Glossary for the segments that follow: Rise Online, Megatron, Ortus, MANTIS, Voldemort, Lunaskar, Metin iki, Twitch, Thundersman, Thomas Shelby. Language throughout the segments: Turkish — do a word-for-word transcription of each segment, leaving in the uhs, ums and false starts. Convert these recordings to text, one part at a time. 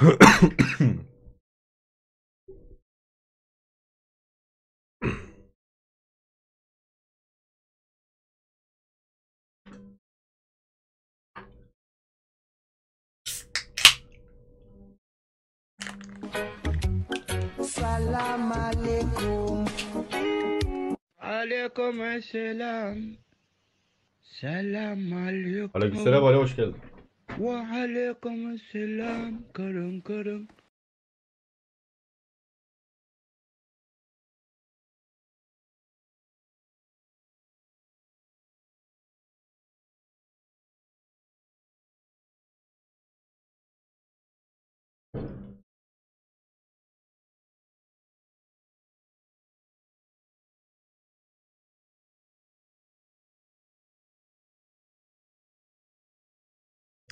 Selam aleyküm. Aleyküm selam. Selam aleyküm. Aleykümselam, Ali hoş geldin. Ve aleyküm selam karım karım.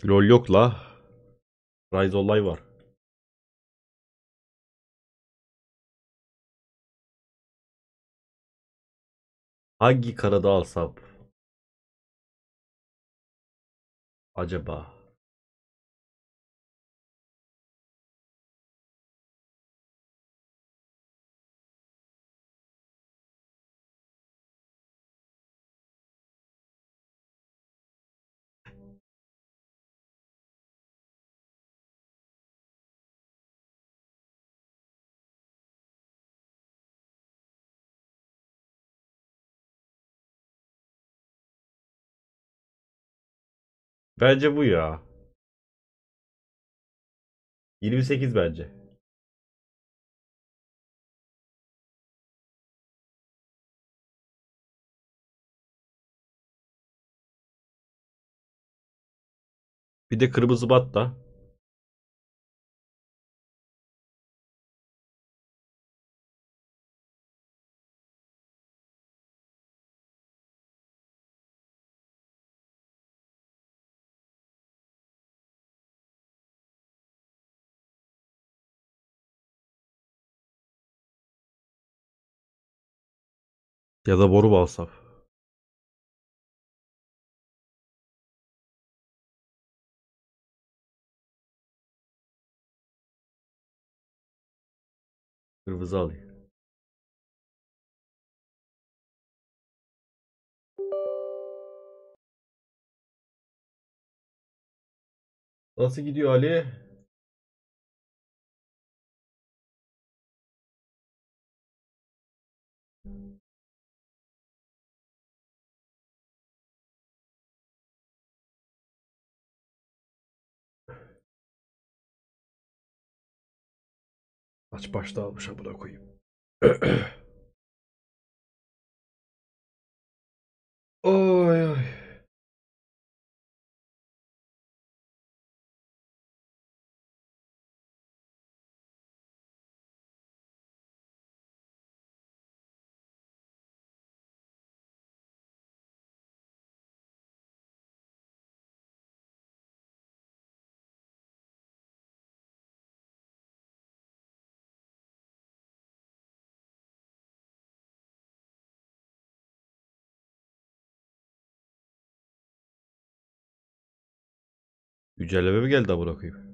Lol yok la. Rise Online var. Hangi karada alsam acaba? Bence bu ya. yirmi sekiz bence. Bir de kırmızı bat da. Ya da boru balsam. Kırmızı alayım. Nasıl gidiyor Ali? Aç başta almış abuna koyayım. Oy oy. Güncelleme mi geldi abone koyayım?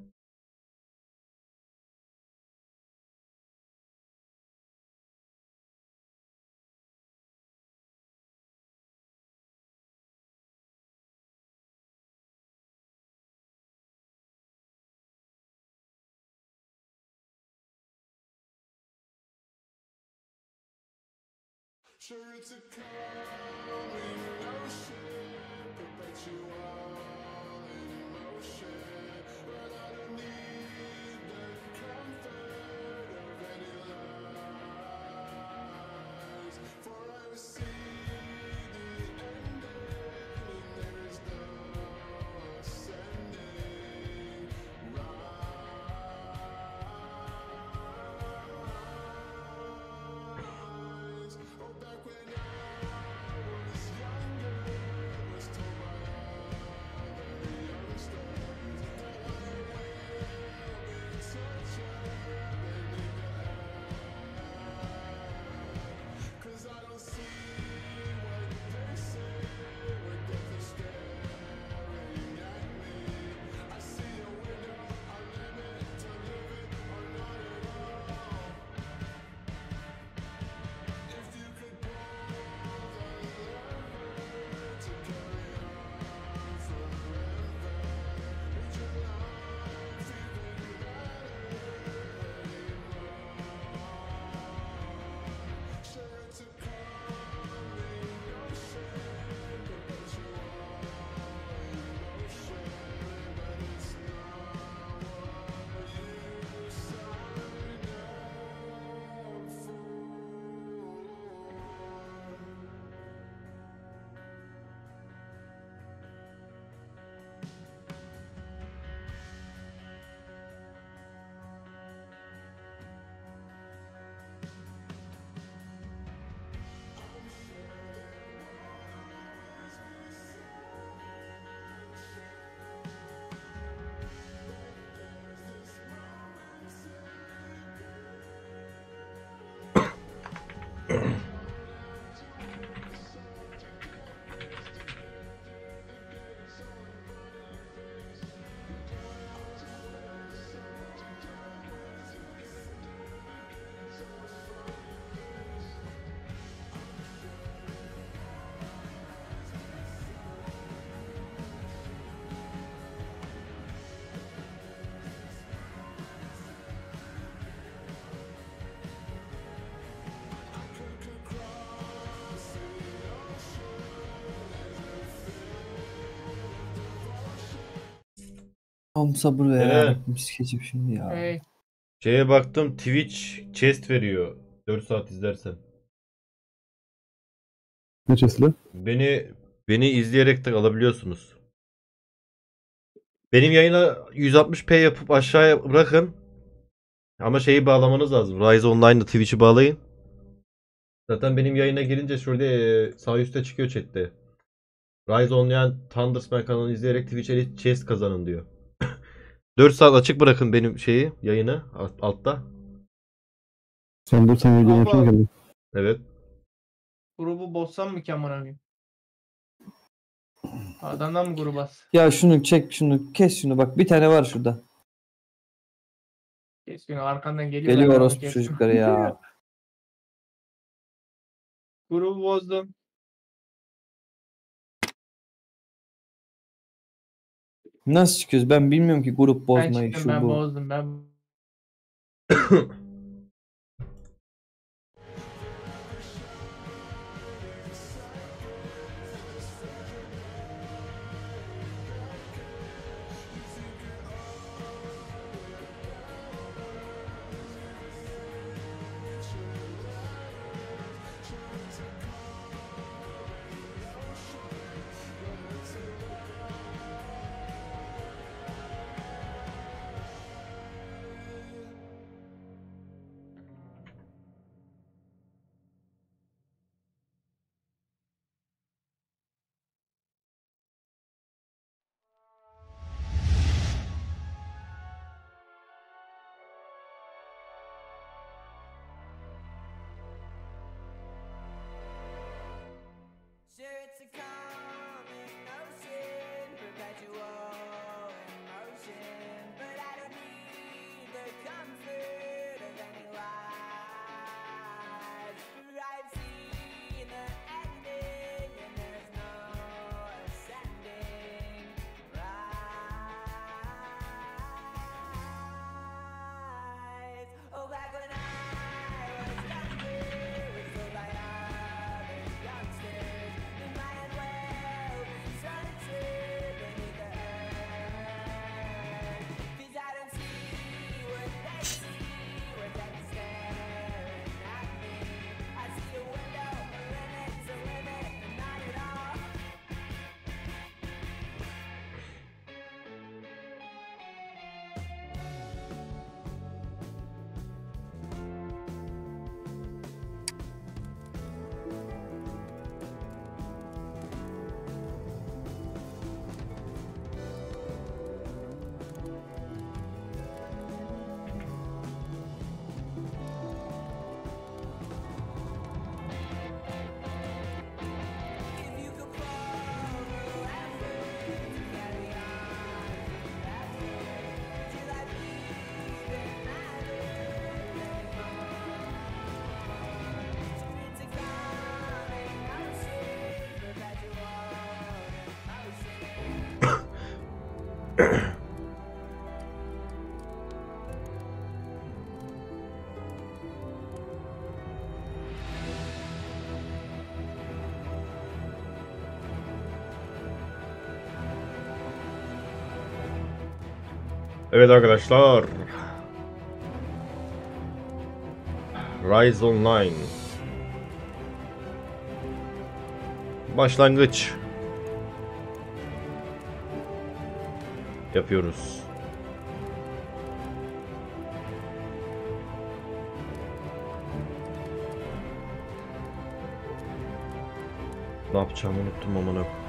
Tam sabır ver. Evet. Biz şimdi ya. Evet. Şeye baktım, Twitch chest veriyor. dört saat izlersen. Ne chest'le? Beni beni izleyerek de alabiliyorsunuz. Benim yayına yüz altmış p yapıp aşağıya bırakın. Ama şeyi bağlamanız lazım. Rise Online'da Twitch'i bağlayın. Zaten benim yayına girince şurada sağ üstte çıkıyor chat'te. Rise Online Thundersman kanalını izleyerek Twitch'e chest kazanın diyor. dört saat açık bırakın benim şeyi, yayını alt, altta. Sen bu sen videoyu yapayım geldim. Evet. Grubu bozsam mı kameramı? Adamdan mı grubu bas? Ya şunu çek, şunu kes, şunu bak bir tane var şurada. Kes şunu, arkandan geliyor. Geliyor orospu çocukları ya. Grubu bozdum. Nasıl çıkıyoruz? Ben bilmiyorum ki grup bozmayı. Ben çıktım, ben bu. bozdum ben. Evet arkadaşlar, Rise Online başlangıç yapıyoruz. Ne yapacağımı unuttum amına.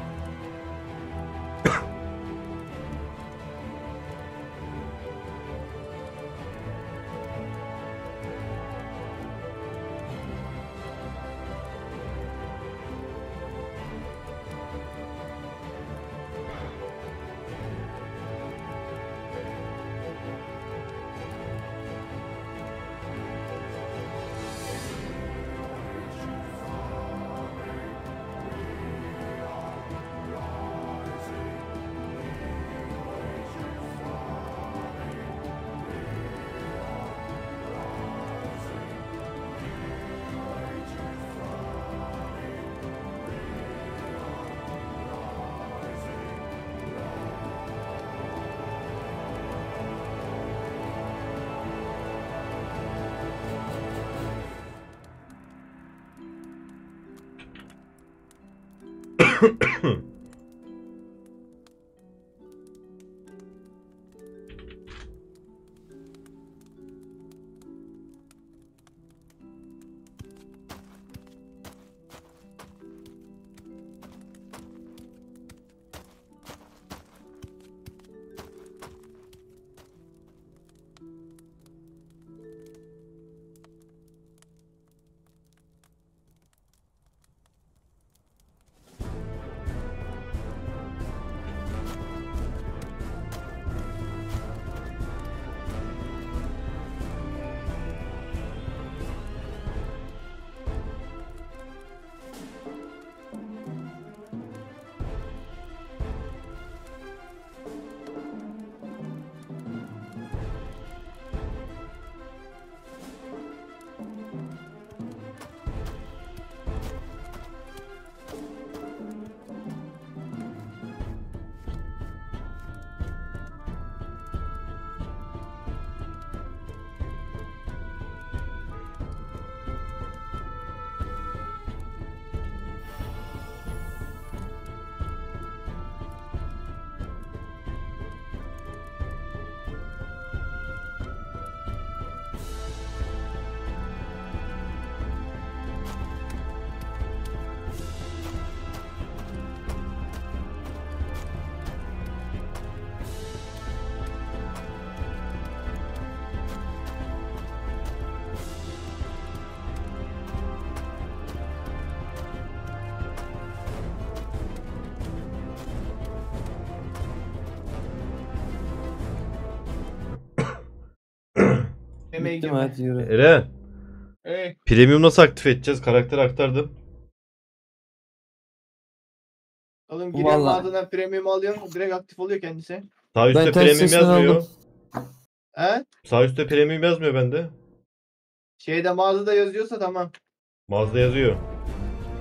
Eren. Hey. Premium nasıl aktif edeceğiz? Karakter aktardım. Oğlum giriyorum adından premium alıyorum. Direkt aktif oluyor kendisi. Sağ üstte premium yazmıyor. He? Sağ üstte premium yazmıyor bende. Şeyde mağazada yazıyorsa tamam. Mağazada yazıyor.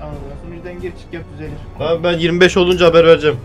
Tamam. Sunucudan gir çık yap düzelir. Tamam ben yirmi beş olunca haber vereceğim.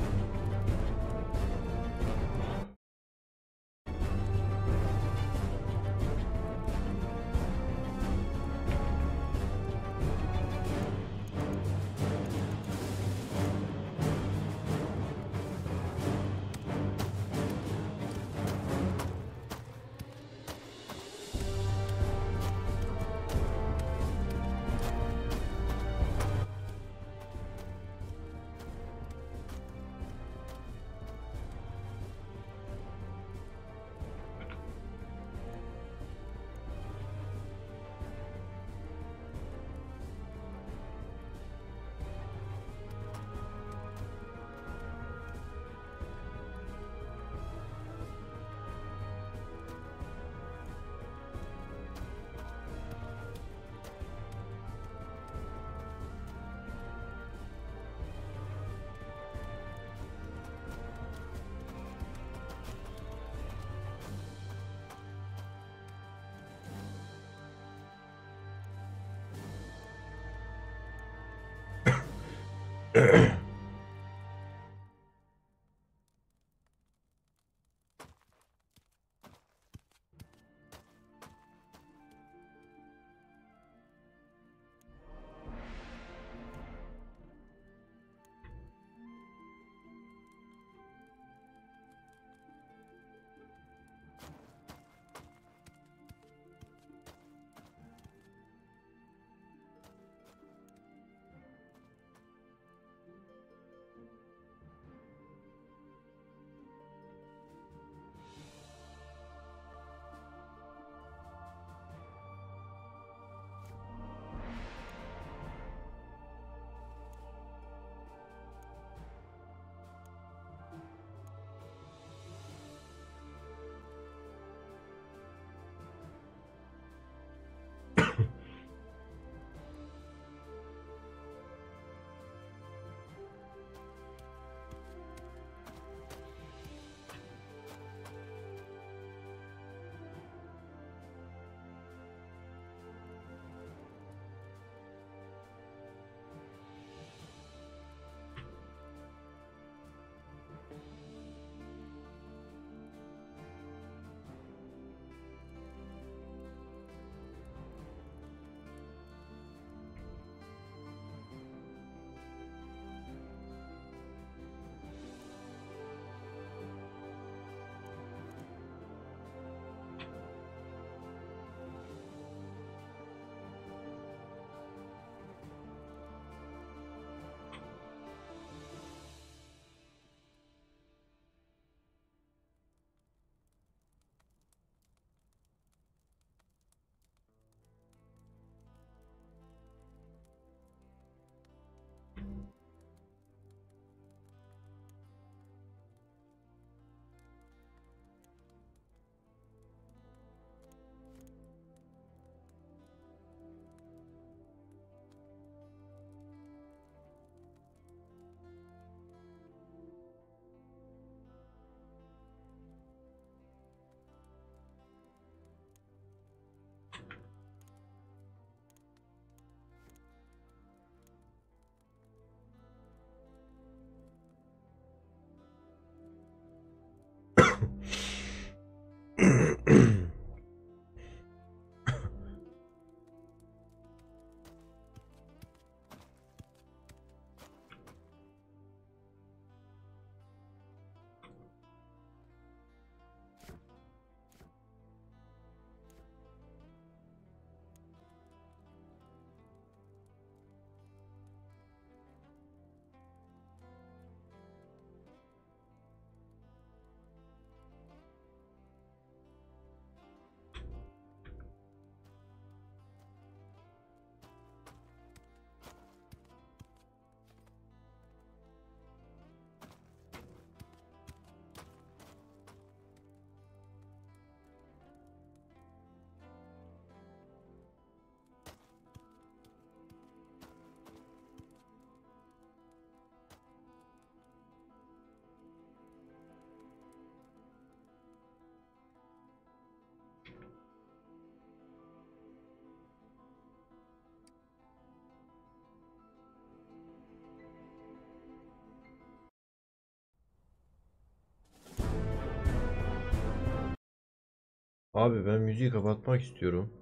Abi ben müziği kapatmak istiyorum.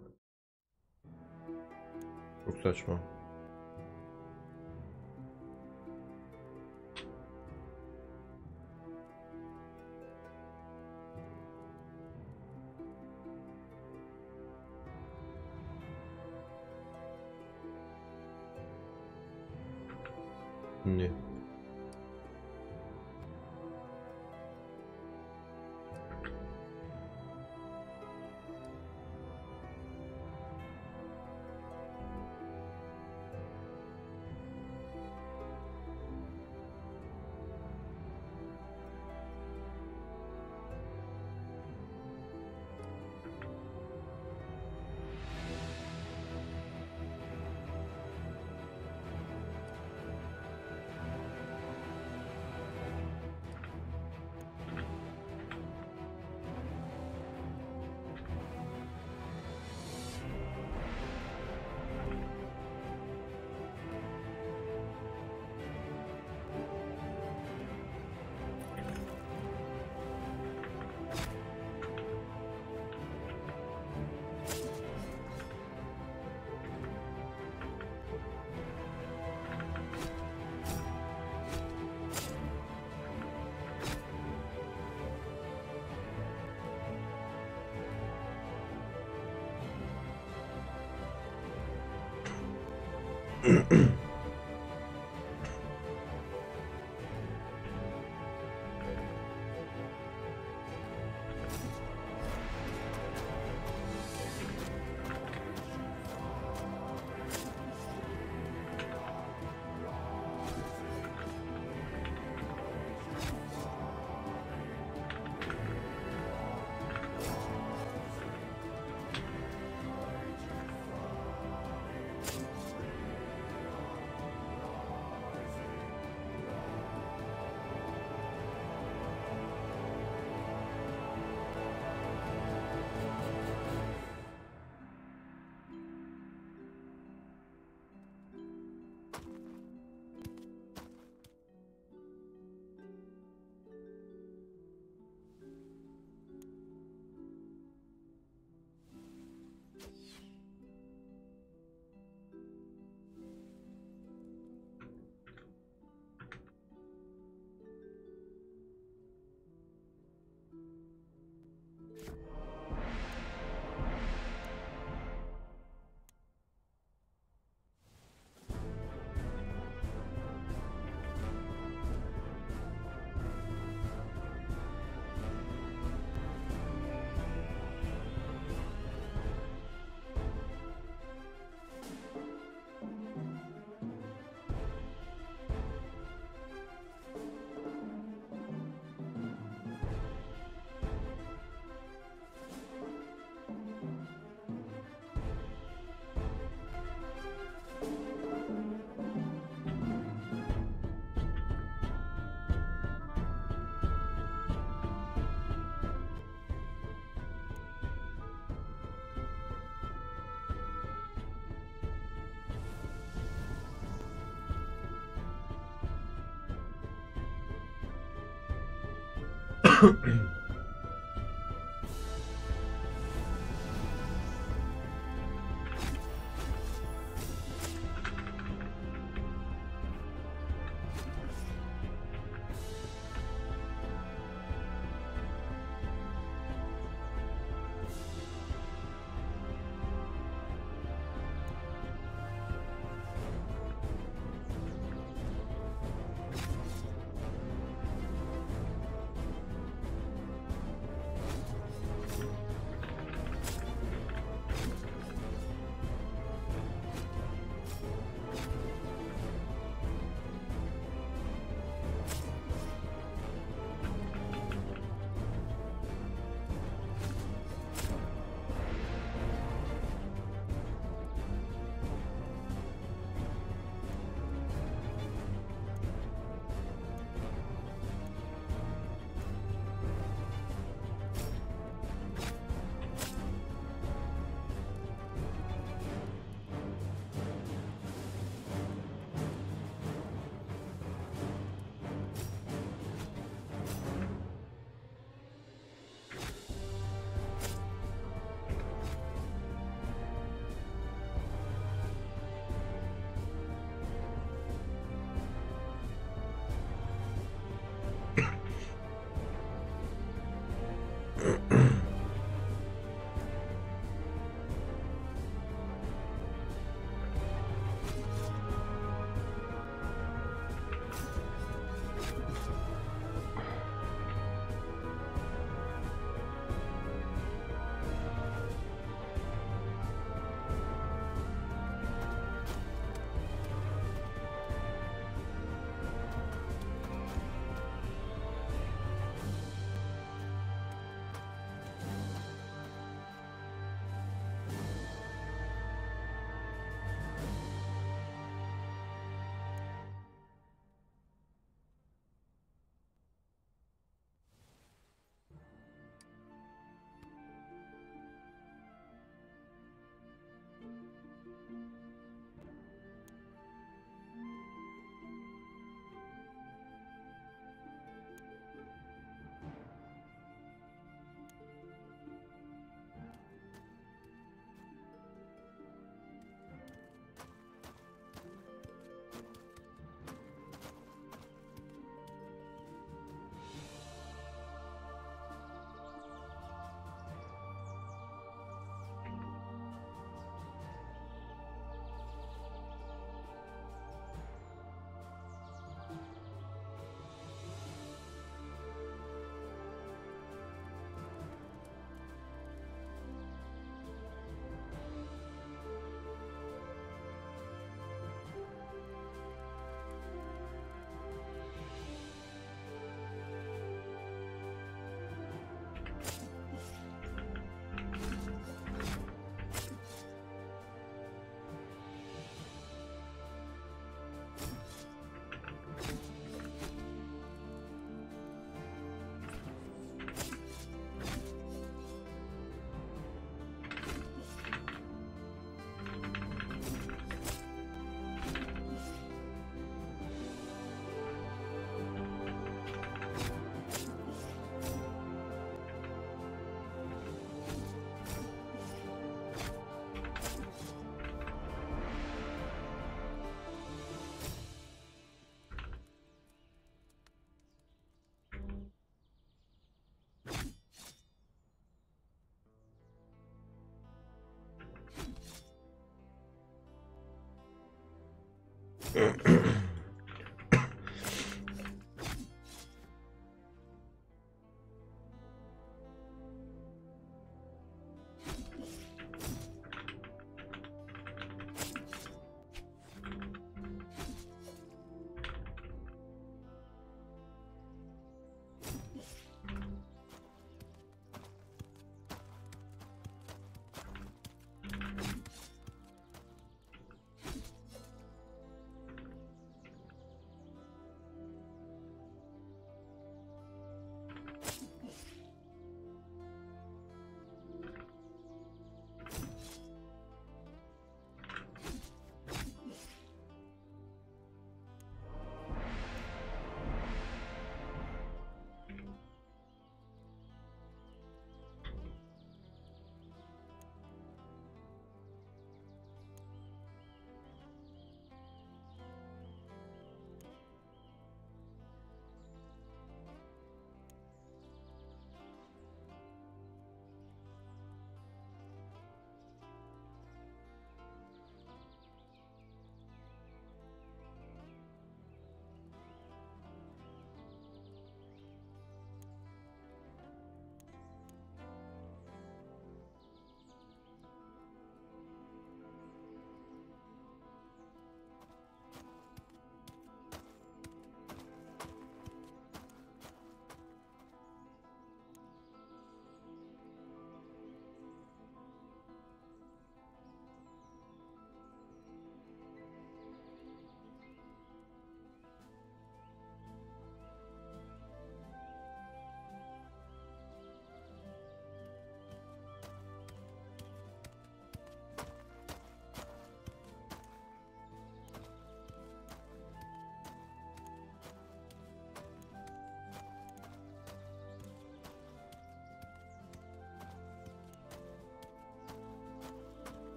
Çok saçma. Şimdi.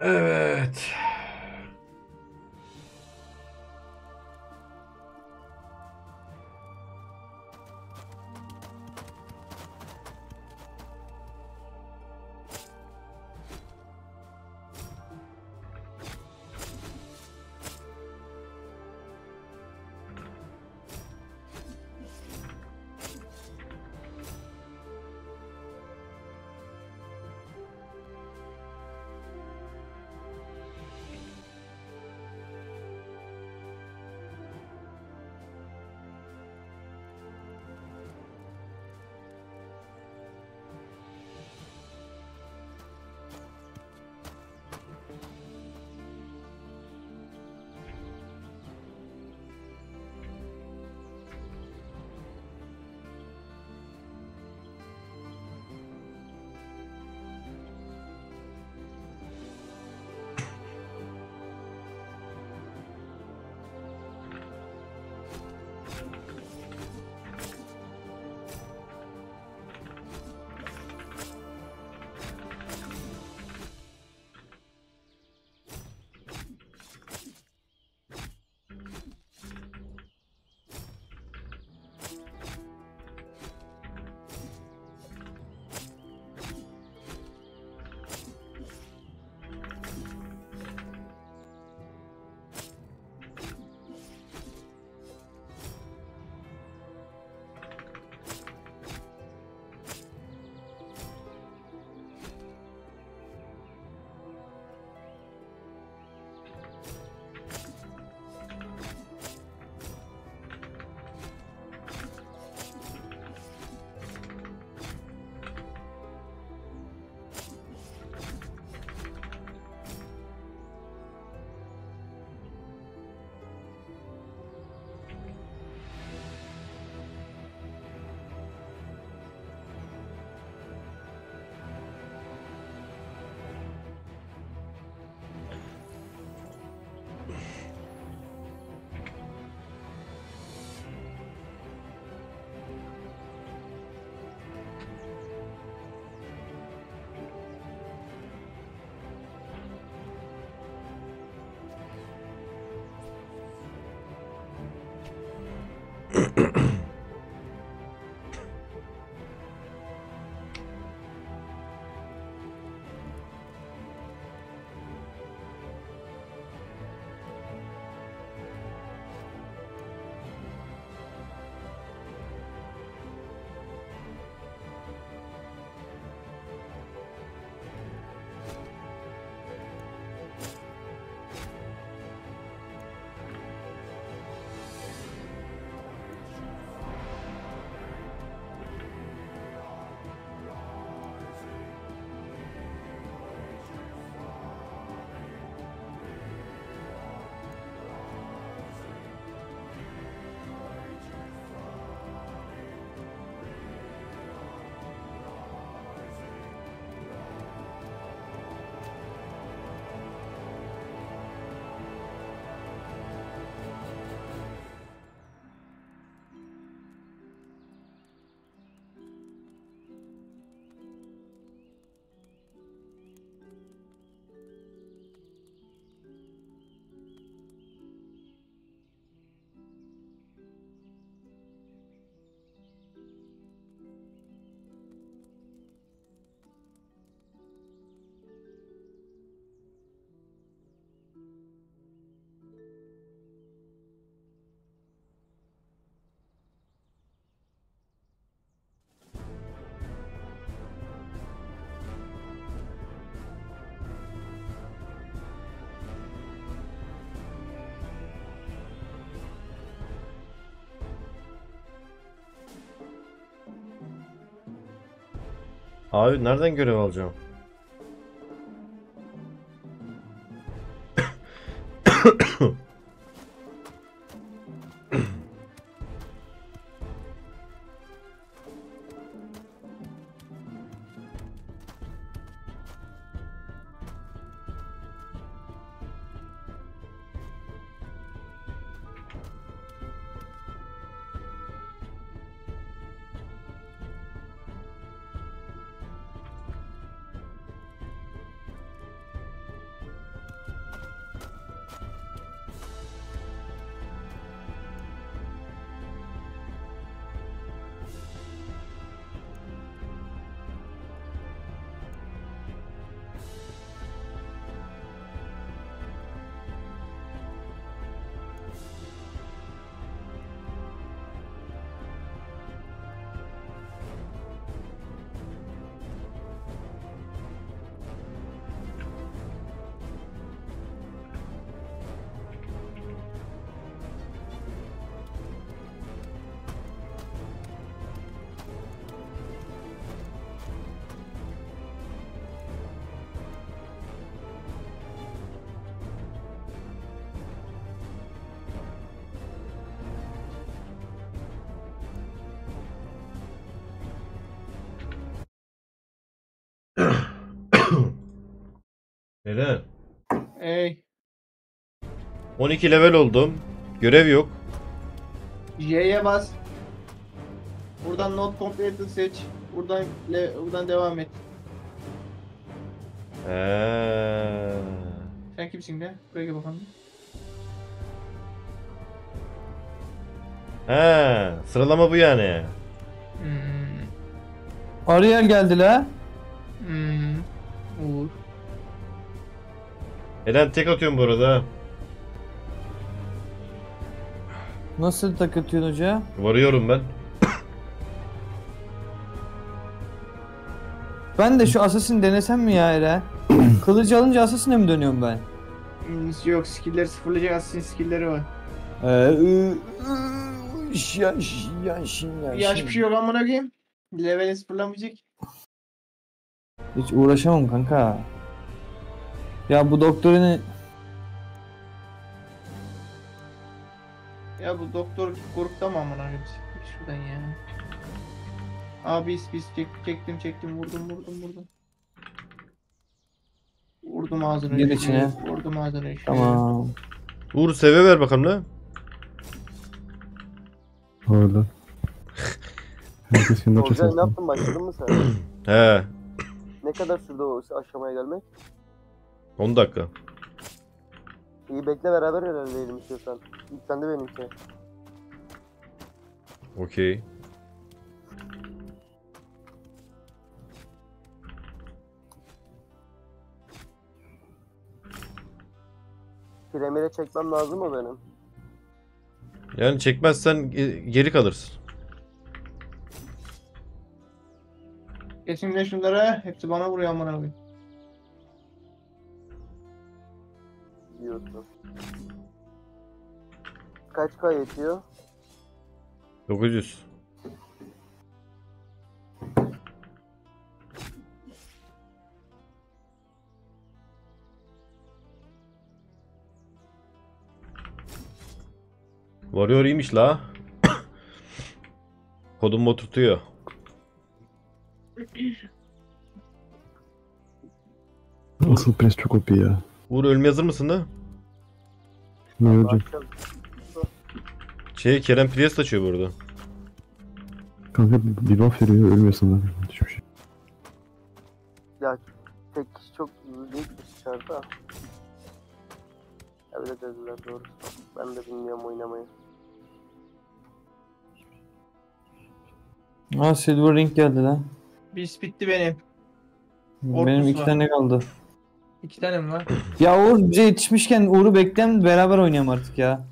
Evet. Abi nereden görev alacağım? Neden? Ey. on iki level oldum. Görev yok. J'ye bas. Buradan not completed seç. Buradan buradan devam et. Eee. Sen kimsin be? Buraya gel bakalım. He, sıralama bu yani. Hmm. Araya geldi la. Hmm. Uğur. Eren tek atıyorum bu arada. Nasıl tek atıyorsun hoca? Varıyorum ben. Ben de şu Assassin denesem mi ya Eren? Kılıcı alınca Assassin'e mi dönüyorum ben? Yok, skill'leri sıfırlayacak Assassin skill'leri var. Ee, ıı, ıı. Yaş, yaş, yaş, yaş. Yaş bir şey yok amına koyayım. Level'i sıfırlamayacak. Hiç uğraşamam kanka. Ya bu doktorunu... Ya bu doktor grupta mı amına koyayım? Şuradan ya. Abi biz biz çek, çektim çektim vurdum vurdum vurdum. Vurdum ağzını. Gir içine. Vurdum ağzını. Tamam. Uğur seve ver bakalım lan. Oğlum. Herkes kendi açısından. Ne yaptın, başladın mı sen? He. Ne kadar sürdü o aşamaya gelmek? on dakika. İyi bekle, beraber ilerleyelim istiyorsan. İlk sen de benimki. Okey. Premiere çekmem lazım mı benim? Yani çekmezsen geri kalırsın. Geçimle şunlara, hepsi bana vuruyor aman abi. Yoktu. Kaç K yetiyor? dokuz yüz. Varıyor iyiymiş la. Kodumu oturtuyor. Nasıl pres çok O P ya. Uğur ölme hazır mısın da? Ne hocam? Şey Kerem pres açıyor burada. Kanka bir buff veriyor ölmüyorsun lan. Hiçbir şey. Ya tek çok büyük bir şarta. Öyle dediler doğru. Ben de bilmiyorum oynamayı. Aa Silver Ring geldi lan. Biz bitti benim. Orkus benim iki var. Tane kaldı. İki tane mi var? Ya Uğur bize yetişmişken Uğur'u bekleyelim, beraber oynayalım artık ya.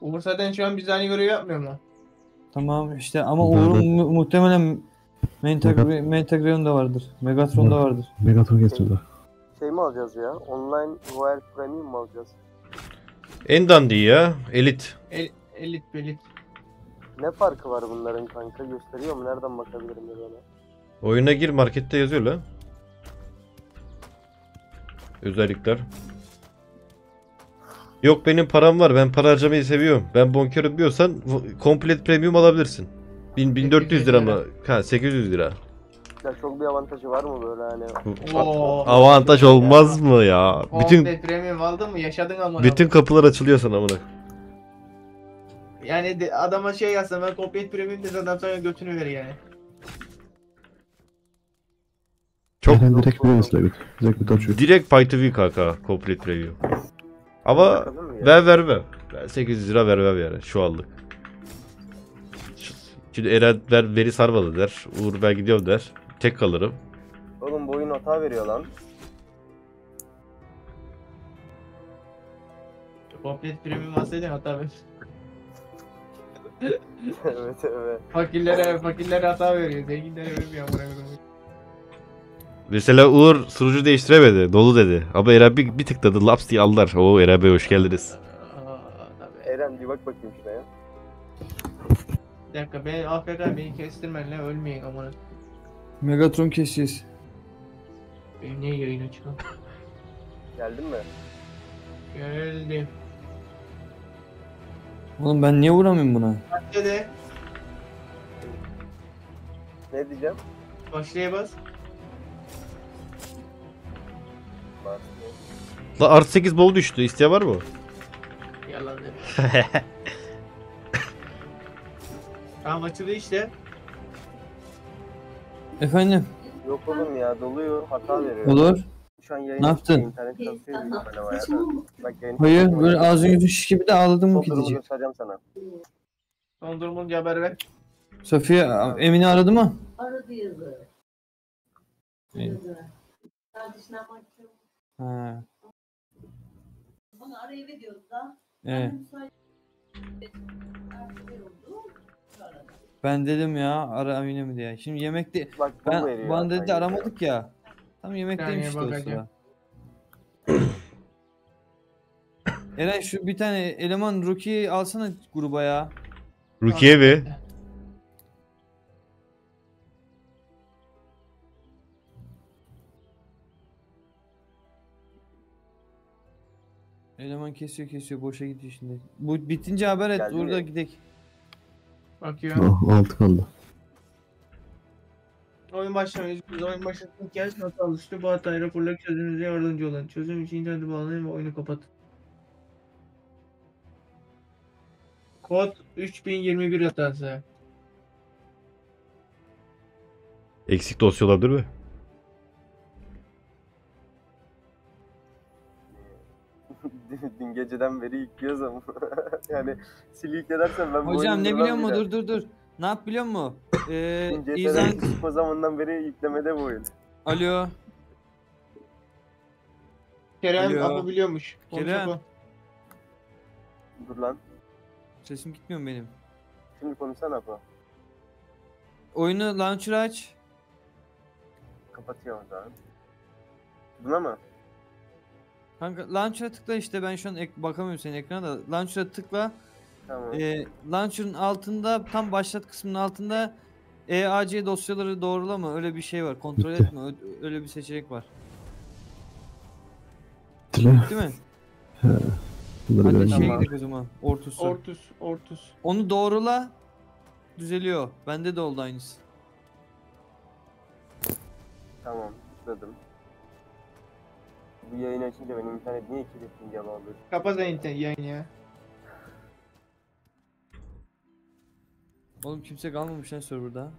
Uğur zaten şu an biz aynı görevi yapmıyorum lan. Tamam işte ama Uğur mu muhtemelen Megatron da vardır. Megatron da vardır. Megatron getirdi. Şey mi alacağız ya? Online Royal Premium mu alacağız? En dandiği ya. Elit. El, elit elit. Ne farkı var bunların kanka? Gösteriyor mu? Nereden bakabilirim ya böyle? Oyuna gir, markette yazıyor lan. Özellikler. Yok benim param var. Ben para harcamayı seviyorum. Ben bonkörüm diyorsan komplet premium alabilirsin. bin dört yüz lira mı? Ha sekiz yüz lira. Ya çok bir avantajı var mı böyle hani? Oo, avantaj olmaz ya. Mı ya? Bütün premium aldın mı? Yaşadın amına. Bütün kapılar açılıyor sana amına. Yani de, adama şey yazsam ben complete premium desen adam sana götünü verir yani. Çok yani direkt premium. Direkt bir taşıyor. Direkt pay to view kanka complete premium. Ama ver ver ver. sekiz yüz lira ver ver yani şu anlık. Şimdi Eren der veri sarmalı der. Uğur ben gidiyorum der. Tek kalırım. Oğlum bu oyun hata veriyor lan. Complete premium alsaydın hata ver. Evet evet. Fakirlere fakirlere hata veriyor. Zenginlere vermiyor. Mesela Uğur sunucu değiştiremedi. Dolu dedi. Ama Eren bir, bir tıkladı. Laps diye aldılar. Oo Eren Bey hoş geldiniz. Eren bir bak bakayım şuna ya. Bir dakika ben A F K beni kestirmen lan ölmeyin amına. Megatron keseceğiz. Benim niye yayına çıkan? Geldin mi? Geldim. Oğlum ben niye vuramıyorum buna? Başla de. Ne diyeceğim? Başlaya bas. La artı sekiz bol düştü. İsteyen var mı? Yalan değil. Tamam açıldı işte. Efendim? Yok oğlum ya, doluyor, hata veriyor. Olur. Şu an yayın ne yaptın? İnternet kafeye gidiyor. Hayır, böyle ağzını yüzüş gibi de ağladım mı gidecek? Son durumun haber ver. Safiye, Emine aradı mı? Aradı yazı. Evet. Kardeşine bakıyorum. Ha. Onu arayıp ediyoruz da. Evet. Ben dedim ya ara Emine mi diye. Şimdi yemekte bak, ben bana dedi de aramadık ya. Tam yemekteymiş işte o sıra. Eren şu bir tane eleman Rukiye'yi alsana gruba ya. Rukiye mi? Eleman kesiyor kesiyor boşa gidiyor şimdi. Bu bitince haber et. Geldi burada mi? Gidek. Bakıyor. Oh, altı kaldı. Oyun başlamayız. Biz oyun başlattık. Gerçi hata oluştu. Bu hatayı raporla çözümünüze yardımcı olun. Çözüm için interneti bağlayın ve oyunu kapatın. Kod üç bin yirmi bir hatası. Eksik dosya olabilir mi? Dün geceden beri yıkıyoruz ama yani silik edersen ben hocam ne biliyor musun? Dur dur dur. Ne yap biliyor musun? Eee izan o zamandan beri yüklemede bu oyun. Alo. Kerem abi biliyormuş. Kerem. Dur lan. Sesim gitmiyor mu benim? Şimdi konuşsana abi. Oyunu launcher aç. Kapatıyor zaten. Buna mı? Kanka launcher'a tıkla işte, ben şu an bakamıyorum senin ekrana da. Launcher'a tıkla. Tamam. Ee, launcher'ın altında tam başlat kısmının altında E A C dosyaları doğrulama öyle bir şey var. Kontrol bitti. Etme öyle bir seçenek var. Bitti mi? Bitti mi? He. Hadi şey gidelim o zaman. Ortus. Ortus. Ortus. Onu doğrula. Düzeliyor. Bende de oldu aynısı. Tamam. Tıkladım. Bu yayını açınca benim internet niye kilitli diye bağlıyor? Kapat internet yayını ya. Oğlum kimse kalmamış lan serverda.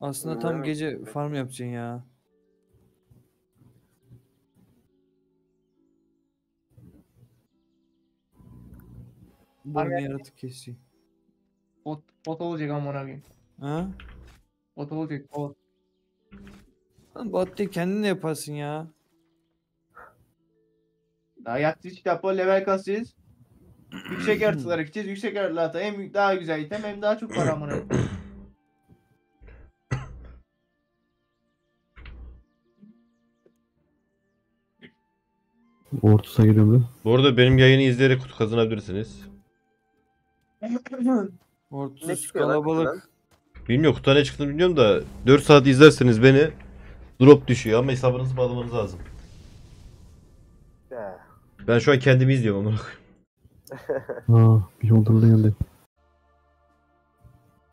Aslında hmm, tam evet. Gece farm yapacaksın ya. Bu ne yaratık kesiyor. Bot, bot olacak amına koyayım. Ha? Bot olacak bot. Lan botte kendin de yaparsın ya. Daha yaptığı kitapla level kasacağız. Yüksek artılara gideceğiz. Yüksek artılarda hem daha güzel item hem daha çok para amına. Ortusa giriyordu. Bu arada benim yayını izleyerek kutu kazanabilirsiniz. Ortus kalabalık. Bilmiyorum kutu ne çıktığını bilmiyorum da dört saat izlerseniz beni drop düşüyor ama hesabınızı bağlamanız lazım. Ben şu an kendimi izliyorum amına koyayım. Aa, bir holder'lara geldi.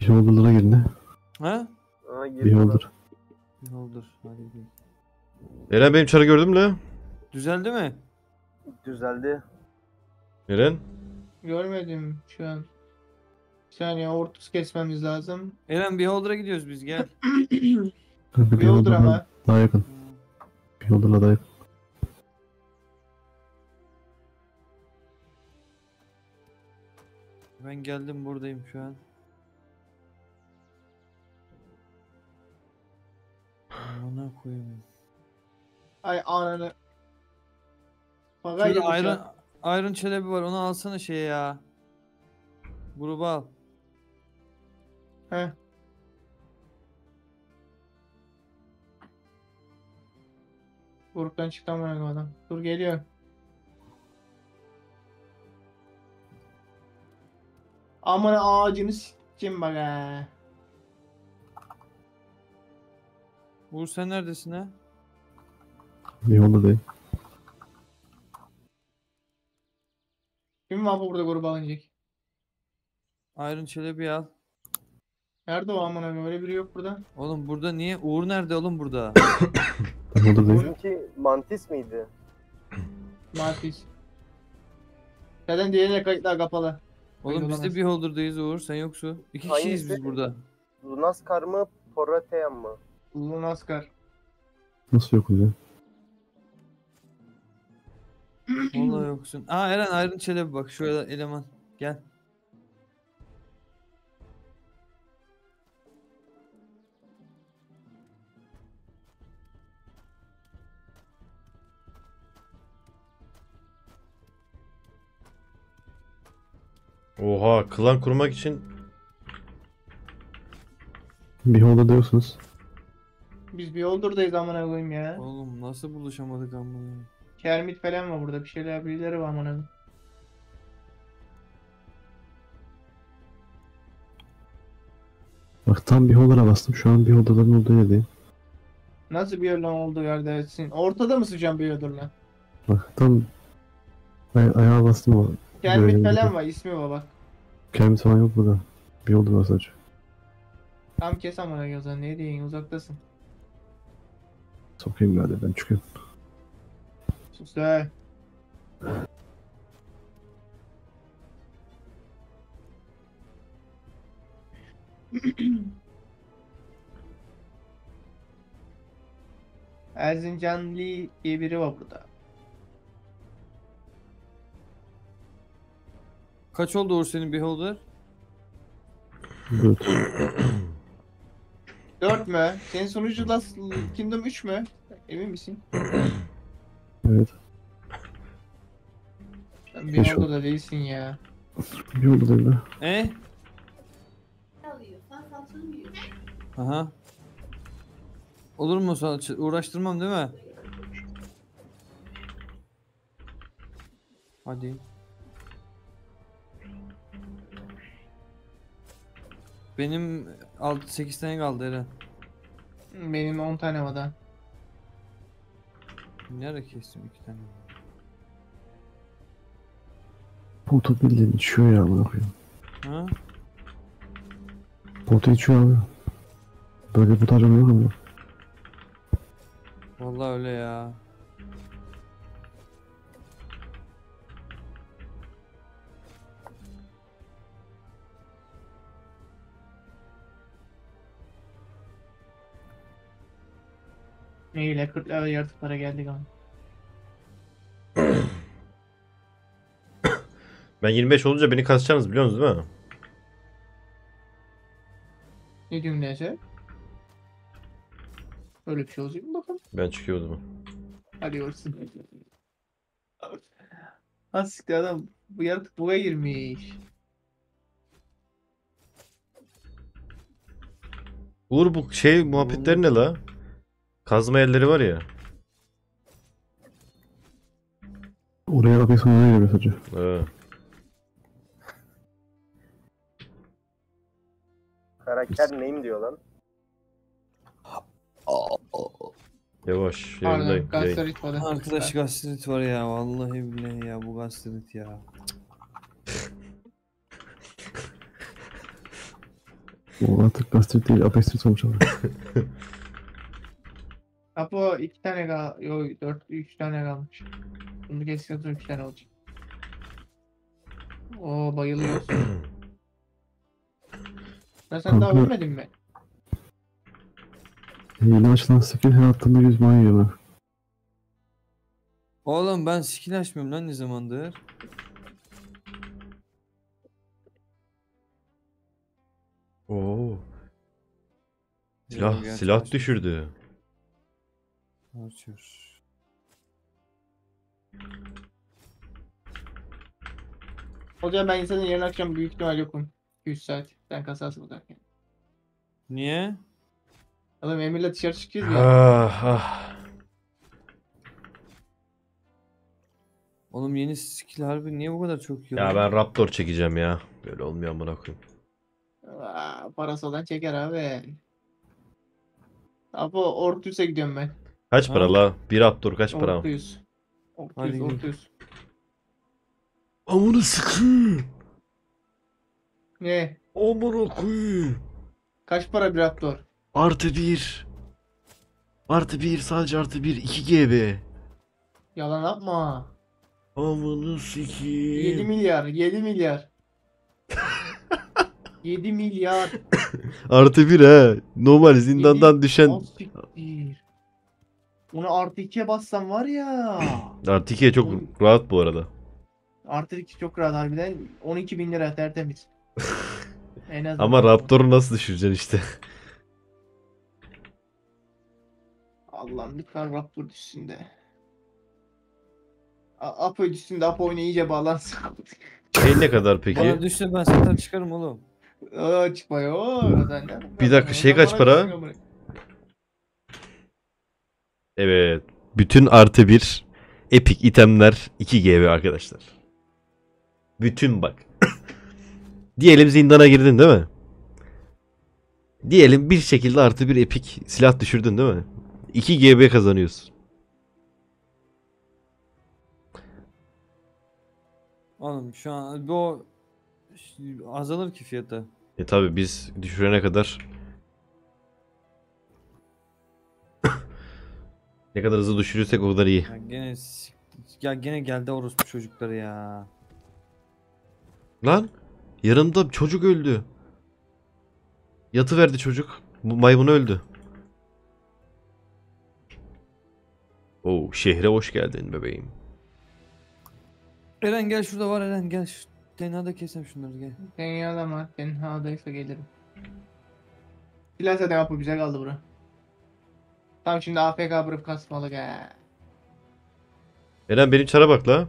Bir holder'lara geldi. Ha? Aa, bir holder. Bir holder. Eren benim çarı gördün mü? Düzeldi mi? Düzeldi. Eren? Görmedim şu an. Bir saniye ortus kesmemiz lazım. Eren bir holder'a gidiyoruz biz gel. Bir holder ama. Daha yakın. Bir holder'la daha yakın. Ben geldim buradayım şu an. Ona koyayım. Ay ananı. Şurada Iron, Iron Çelebi var onu alsana şeye ya. Gruba al. Heh. Gruptan çıktım ben o adam. Dur geliyor. Aman ağacını s***im bak he. Uğur sen neredesin he? Yolda değil. Kim var burada gruba alınacak? Iron Çelebi'yi al. Nerede o aman abi? Öyle biri yok burada. Oğlum burada niye? Uğur nerede oğlum burada? Bununki Mantis miydi? Mantis. Zaten diğerine kayıtlar kapalı. Oğlum Hayır, biz de bir holder'dayız Uğur, sen yoksun. İki Hayır, kişiyiz biz burada. Lunaskar mı, Poratean mı? Lunaskar. Nasıl yok hocam? Vallahi yoksun. Aa Eren ayrın çelebi bak, şurada eleman. Gel. Oha, klan kurmak için bir holder diyorsunuz. Biz bir holder'dayız amına koyayım ya. Oğlum nasıl buluşamadık amına? Kermit falan var burada, bir şeyler birileri var amına. Bak tam bir holder'a bastım, şu an bir holder'ın olduğu yerdeyim. Nasıl bir holder'ın olduğu yerdesin? Ortada mı sıcağım bir holder'la? Bak tam Ay ayağa bastım o. Kermit falan var, ismi var bak. Kermit falan yok burada. Bir oldu mu sadece? Tam kes amına gözler, ne diyeyim, uzaktasın. Sokayım böyle, ben çıkıyorum. Sus da. Erzincanlı diye biri var burada. Kaç oldu Uğur senin beholder? dört. dört mü? Senin sonucu Last Kingdom üç mü? Emin misin? Evet. Sen beholder'da değilsin ya. Beholder'da. Eee? Aha. Olur mu sana? Uğraştırmam değil mi? Hadi. Benim altı sekiz tane kaldı Eren. Benim on tane vada. Nerede kestim iki tane? Potu bildiğin içiyor ya bakıyorum. Ha? Potu içiyor abi. Böyle pot aramıyor mu? Vallahi öyle ya. Neyle kırklara yaratıklara geldik ama. Ben yirmi beş olunca beni kasacaksınız biliyorsunuz değil mi? Ne diyorum neyse? Öyle bir şey olacak mı bakalım? Ben çıkıyordum. Hadi olsun. Asiktir adam, bu yaratık buraya girmiş. Uğur bu şey muhabbetler ne la? Kazma elleri var ya. Oraya bakıyorsun, ona geliyor sadece. Evet. Karakter neyim diyor lan? Yavaş, yerindeyim. Gastrit var. Arkadaş gastrit var ya, vallahi billahi ya, bu gastrit ya. Bu artık gastrit değil, apestrit olmuş abi. Apo iki tane kaldı, yok dört üç tane kalmış. Bunu kesinlikle üç tane olacak. Oo bayılıyorsun. Ya sen daha ölmedin mi? Yeni açılan skill her attığında yüz man yiyorlar. Oğlum ben skill açmıyorum lan ne zamandır? Oo. Silah, silah düşürdü. Açıyoruz. Hocam ben insanın yarın akşam büyük ihtimal yokum. iki üç saat. Ben kasası bularken. Niye? Adam Emir'le dışarı çıkıyoruz ya. Ah, ah. Oğlum yeni skill harbi niye bu kadar çok yiyor? Ya ben Raptor çekeceğim ya. Böyle olmuyor amına koyayım. Aa, parası olan çeker abi. Abi Ortus'a gidiyorum ben. Kaç para la? Bir Raptor kaç para? Ortuyuz. Ortuyuz, ortuyuz. Amına sıkıyım. Ne? Amına koyayım. Kaç para bir Raptor? Artı bir. Artı bir, sadece artı bir, iki G B. Yalan yapma. Amını sikiyim. yedi milyar, yedi milyar. yedi milyar. Artı bir he. Normal zindandan yedi, düşen. Onu artı ikiye bassan var ya. Artı ikiye çok on... rahat bu arada. Artı iki çok rahat harbiden. on iki bin lira tertemiz. En azından. Ama Raptor'u nasıl düşüreceksin işte. Allah'ım lütfen Raptor düşsün de. Apo düşsün de Apo oyunu iyice bağlansın. Şey ne kadar peki? Bana düşse ben zaten çıkarım oğlum. Aa çıkma ya. Bir dakika şey kaç para? Evet. Bütün artı bir epic itemler iki G B arkadaşlar. Bütün bak. Diyelim zindana girdin değil mi? Diyelim bir şekilde artı bir epic silah düşürdün değil mi? iki G B kazanıyorsun. Oğlum şu an bu azalır ki fiyata. E tabi biz düşürene kadar. Ne kadar hızlı düşürürsek o kadar iyi. Ya gene, ya gene geldi orospu çocukları ya. Lan yanımda çocuk öldü. Yatıverdi çocuk. Bu maymun öldü. Oo, şehre hoş geldin bebeğim. Eren gel şurada var Eren gel. D N A'da kesem şunları gel. D N A'da mı? D N A'daysa gelirim. Silah zaten yapıp bize kaldı bura. Tamam şimdi A F K bırak kasmalı gel. Eren benim çara bak la.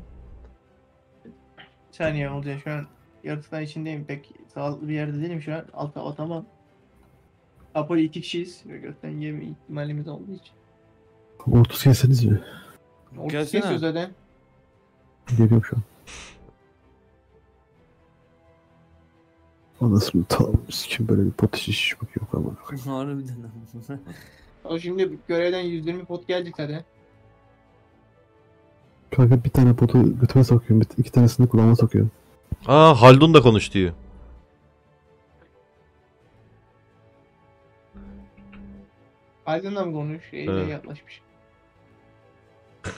Saniye olacak şu an. Yarısından içindeyim pek sağlıklı bir yerde değilim şu an. Altta atamam. Apo'yu iki kişiyiz. Gökten yeme ihtimalimiz olduğu için. Ortus gelseniz mi? Ortus kesiyor zaten. Geliyorum şu an. Anasını tamamız kim böyle bir pot şiş bak yok ama. Harbiden ama. O şimdi görevden yüz yirmi pot gelecek hadi. Kanka bir tane potu götüme sokuyorum, iki tanesini kulağıma sokuyorum. Aa Haldun da konuş diyor. Haldun'la mı konuş? Eylül'e yaklaşmış.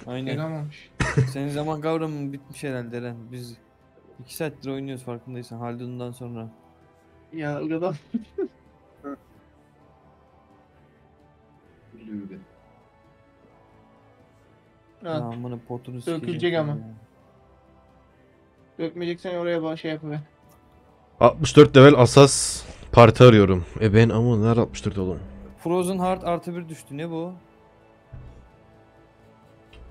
Aynen. Gelamamış. Senin zaman kavramın bitmiş herhalde Eren. Biz iki saattir oynuyoruz farkındaysan Haldun'dan sonra. Ya o kadar. Amına potunu sikecek. Dökülecek ama. Ya. Dökmeyeceksen oraya şey yapıver. altmış dört level asas parti arıyorum. E ben ama nerede altmış dört oğlum? Frozen Heart artı bir düştü ne bu?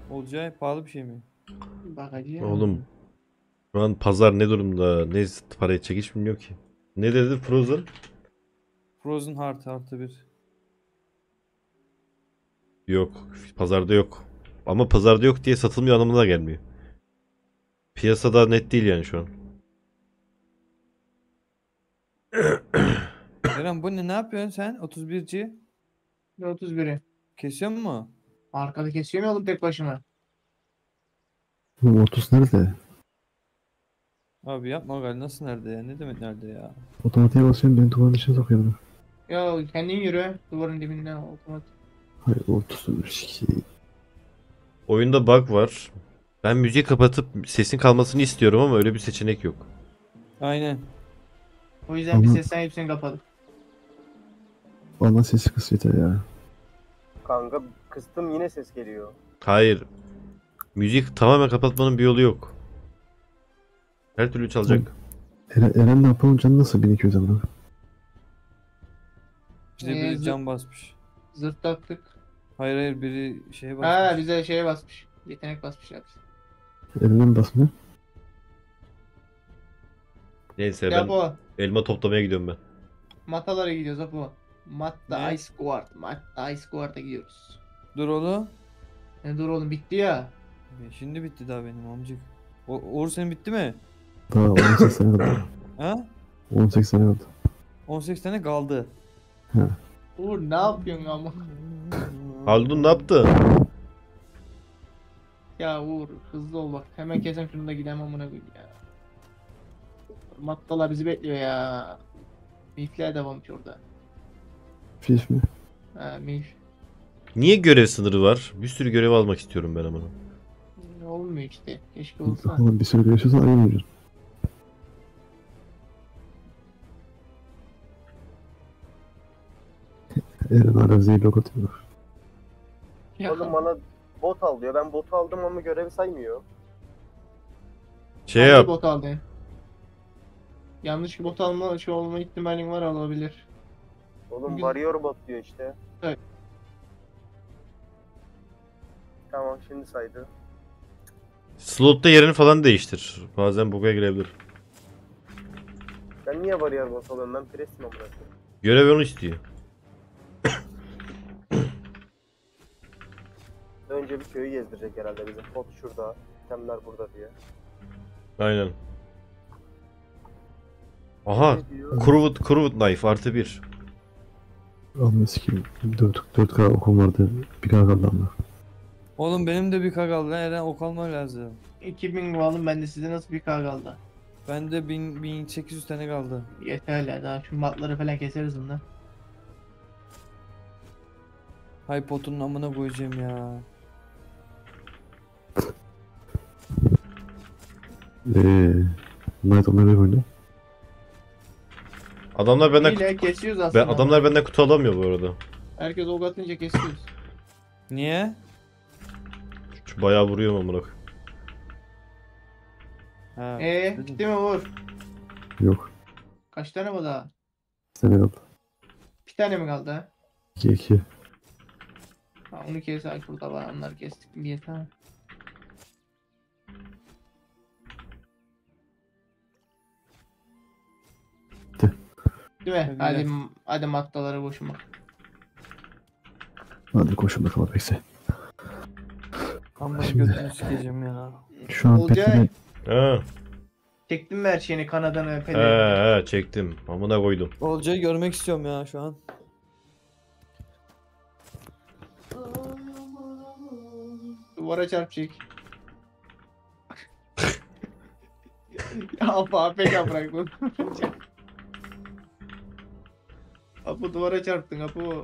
Olcay pahalı bir şey mi? Bakacağım. Oğlum şu an pazar ne durumda? Ne parayı çekiş bilmiyor ki. Ne dedi Frozen? Frozen Heart artı bir. Yok. Pazarda yok. Ama pazarda yok diye satılmıyor anlamına da gelmiyor. Piyasada net değil yani şu an. Eren bu ne? Ne yapıyorsun sen? otuz birci. otuz biri. Kesiyor mu? Arkada kesiyor mu oğlum tek başına? otuz nerede? Abi yapma galiba nasıl nerede ya? Ne demek nerede ya? Otomatiğe basıyorum beni duvarın içine sokuyordu. Ya kendin yürü duvarın dibinden otomatik. Hayır otuz iki. Oyunda bug var. Ben müziği kapatıp sesin kalmasını istiyorum ama öyle bir seçenek yok. Aynen. O yüzden ama... bir sesten hepsini kapadım. Valla sesi kısıyor ya. Kanka kıstım yine ses geliyor. Hayır. Müzik tamamen kapatmanın bir yolu yok. Her türlü çalacak. Eren, Eren ne yapalım canı nasıl bin iki yüz alır? Bize ee, biri can basmış. Zırt taktık. Hayır hayır biri şeye basmış. Ha bize şeye basmış. Yetenek basmışlar bize. Eline mi basmıyor? Neyse ben Apo. Elma toplamaya gidiyorum ben. Matalara gidiyoruz Apo. Matta Ice Guard. Matta Ice Guard'a gidiyoruz. Dur oğlum. Ne dur oğlum bitti ya. Şimdi bitti daha benim amcık. O Uğur senin bitti mi? Daha on sekiz tane kaldı. Ha? on sekiz tane kaldı. on sekiz tane kaldı. He. Uğur ne yapıyorsun ama? Haldun ne yaptı? Ya Uğur hızlı ol bak hemen kesem şunu da gidem amına koyayım ya. Mattalar bizi bekliyor ya. Milfler de varmış orada. Milf mi? He milf. Niye görev sınırı var? Bir sürü görev almak istiyorum ben ama. Olmuyor işte. Keşke olsa. Oğlum bir sürü görev yaşasan ayırmayacaksın. Eren araziyi log atıyor. Oğlum bana bot al diyor. Ben botu aldım ama görevi saymıyor. Şey ben yap. Bot aldı. Yanlış ki bot alma şey olma ihtimalin var, alabilir. Oğlum Bugün... varıyor bot diyor işte. Evet. Tamam şimdi saydı. Slotta yerini falan değiştir. Bazen bug'a girebilir. Ben niye varıyor bot alıyorum? Ben prestim ama. Görev onu istiyor. Önce bir köyü gezdirecek herhalde bize. Pot şurada, itemler burada diye. Aynen. Aha, Kuruvut, Kuruvut Knife artı bir. Anlıyorsun ki dört K okum vardı, bir K kaldı ama. Oğlum benim de bir K kaldı lan Eren, ok alma lazım. iki bin kaldım, bende size nasıl bir K kaldı? Bende bin sekiz yüz tane kaldı. Yeterli daha, şu matları falan keseriz bunlar. Hay potunun amına koyacağım ya. Eee, Night onları ne oynuyor? Adamlar benden kut... ben, adamlar benden kutu alamıyor bu arada. Herkes ok atınca kesiyoruz. Niye? Şu bayağı vuruyor mu amına koyayım? Ha. Eee, gitti mi vur? Yok. Kaç tane bu daha? Seni kaldı. Bir tane mi kaldı ha? İki iki. Ha, onu kesek burada var, onları kestik mi yeter. Değil mi? Hadi, hadi maddalara koşma. Hadi koşun bakalım Bekse. Amma gözünü sikeceğim ya. Şu an Olcay. He. Çektin mi her şeyini, kanadanı, pelerini? He he çektim. Amına koydum. Olcay'ı görmek istiyorum ya şu an. Duvara çarpacak. Ya A P K bırak bunu. Apo duvara çarptın Apo.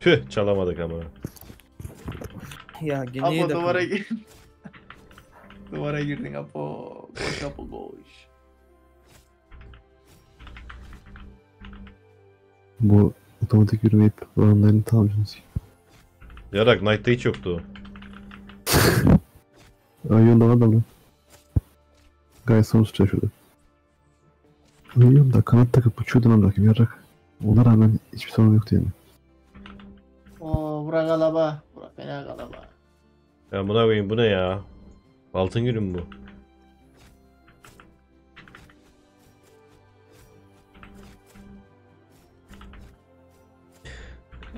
Tüh çalamadık ama. Ya gene de duvara gir. Duvara girdin Apo. Boş Apo boş. Bu otomatik yürümeyip oranlarını tamamcınız. Yarak Knight'ta hiç yoktu. Ay yolda var da mı? Gayet sonuç şurada. Biliyorum da kanat takıp uçuyordun ama rakip yarrak. Ona rağmen hiçbir sorun yoktu yani. Ooo bura galaba. Bura fena galaba. Ya buna koyayım bu ne ya? Altın gülü mü bu?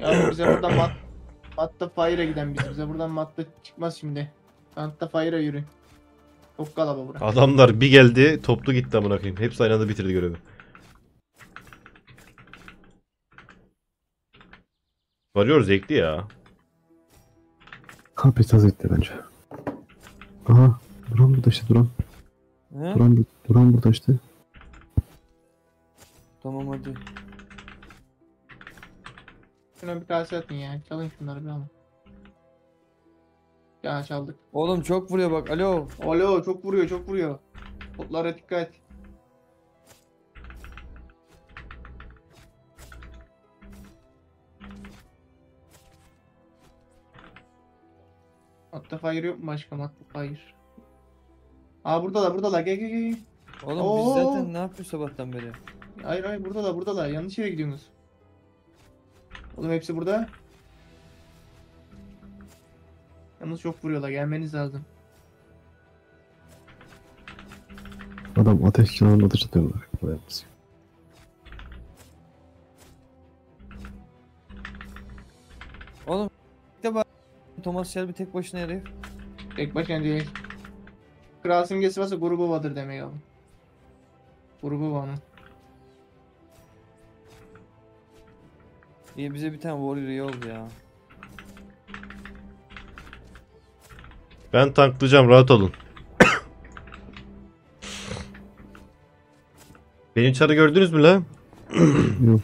Ya bize buradan mat, matta fire'a giden biz. Bize buradan matta çıkmaz şimdi. Kanatta fire'a yürü. Çok kalaba bura. Adamlar bir geldi, toplu gitti amına koyayım. Hepsi aynı anda bitirdi görevi. Varıyor zevkli ya. Kapita zevkli bence. Aha, Duran burada işte Duran. He? Duran, Duran burada işte. Tamam hadi. Şuna bir kase atın ya, çalın şunları bir ama. Ya çaldık. Oğlum çok vuruyor bak. Alo. Alo çok vuruyor, çok vuruyor. Botlara dikkat. Hatta fire yok mu başka? Hatta fire. Aa burada da, burada da. Gel gel gel. Oğlum Oo. Biz zaten ne yapıyoruz sabahtan beri? Hayır hayır burada da, burada da. Yanlış yere gidiyorsunuz. Oğlum hepsi burada. Yalnız çok vuruyorlar, gelmeniz lazım. Adam ateş kenarında ateş atıyorlar. Oğlum de bak Thomas Shelby tek başına herif. Tek başına değil. Kral simgesi varsa grubu vardır demek oğlum. Grubu var onun. İyi bize bir tane warrior oldu ya. Ben tanklayacağım, rahat olun. Benim çarı gördünüz mü lan? Yok.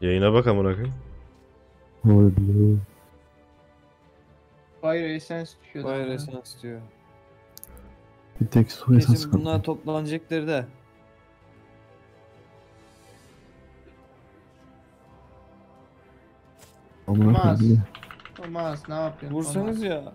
Yayına bak amına koyayım. Haydi. Fire Essence düşüyor. Fire Essence diyor. Bir tek su esans kaldı. Kesin bunlar toplanacakları da. Olmaz. Olmaz, ne yapıyorsun? Vursanız ya.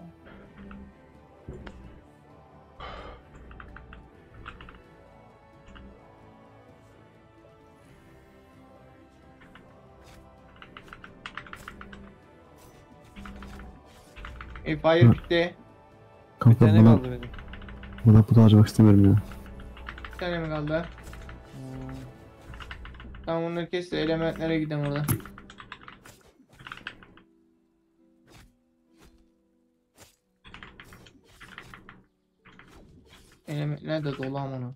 E fire bitti. Bir tane bana, kaldı benim. Buna bu da harcamak istemiyorum ya. Bir tane mi kaldı? Hmm. Tamam onları kes de elementlere gidelim orada. Elementler de dolu amına.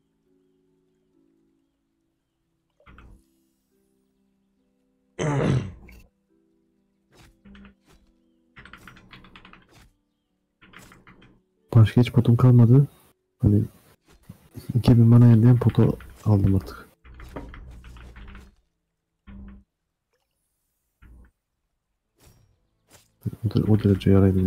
Başka hiç potum kalmadı. Hani iki bin mana yerleyen potu aldım artık. O, o derece yaraydı.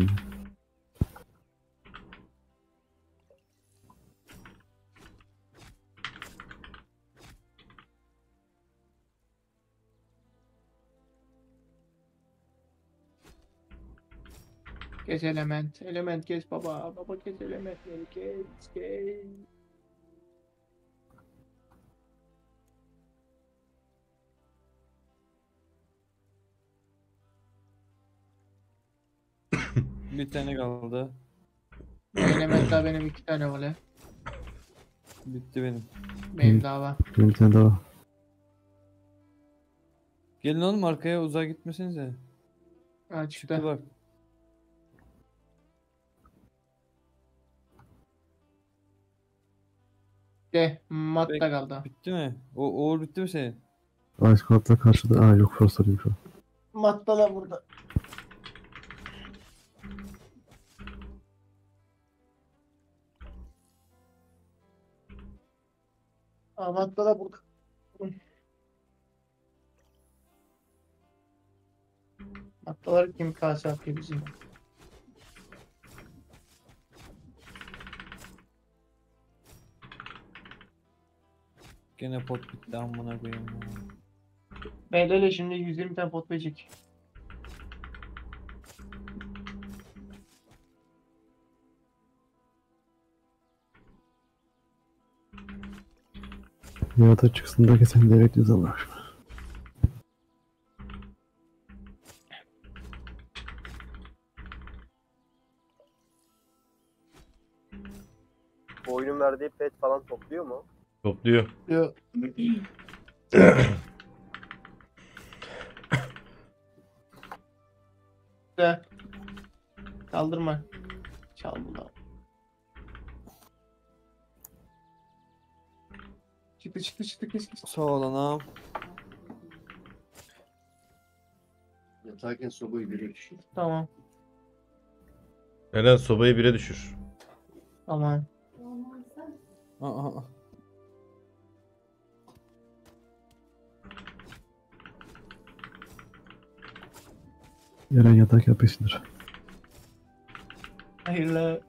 Kes element, element kes baba, baba kes elementleri, kes, kes. Bir tane kaldı. Element daha benim iki tane var. Bitti benim. Benim daha var. Benim bir tane daha var. Gelin oğlum arkaya, uzağa gitmesinize. Ha çıktı. Çıktı bak. De, matta Bek, kaldı. Bitti mi? O Oğur bitti mi senin? Ice Cup'la karşıda. Aa yok, Frost'layım şu an. Matta da burada. Aa matta da burada. Mattalar kim kase yapıyor bizim? Gene pot bitti amına koyayım. Beylerle şimdi yüz yirmi tane pot verecek. Ya da çıksın da kesen de bekliyoruz ama. Bu oyunun verdiği pet falan topluyor mu? Topluyor. Yok. Kaldırma. Çaldılar. Çıktı çıktı çıktı kes kes. Sağ ol anam. Yatarken sobayı bire düşür. Tamam. Neden sobayı bire düşür? Aman. Aa aa. Yeren yatak yapıştır. Hayırlı.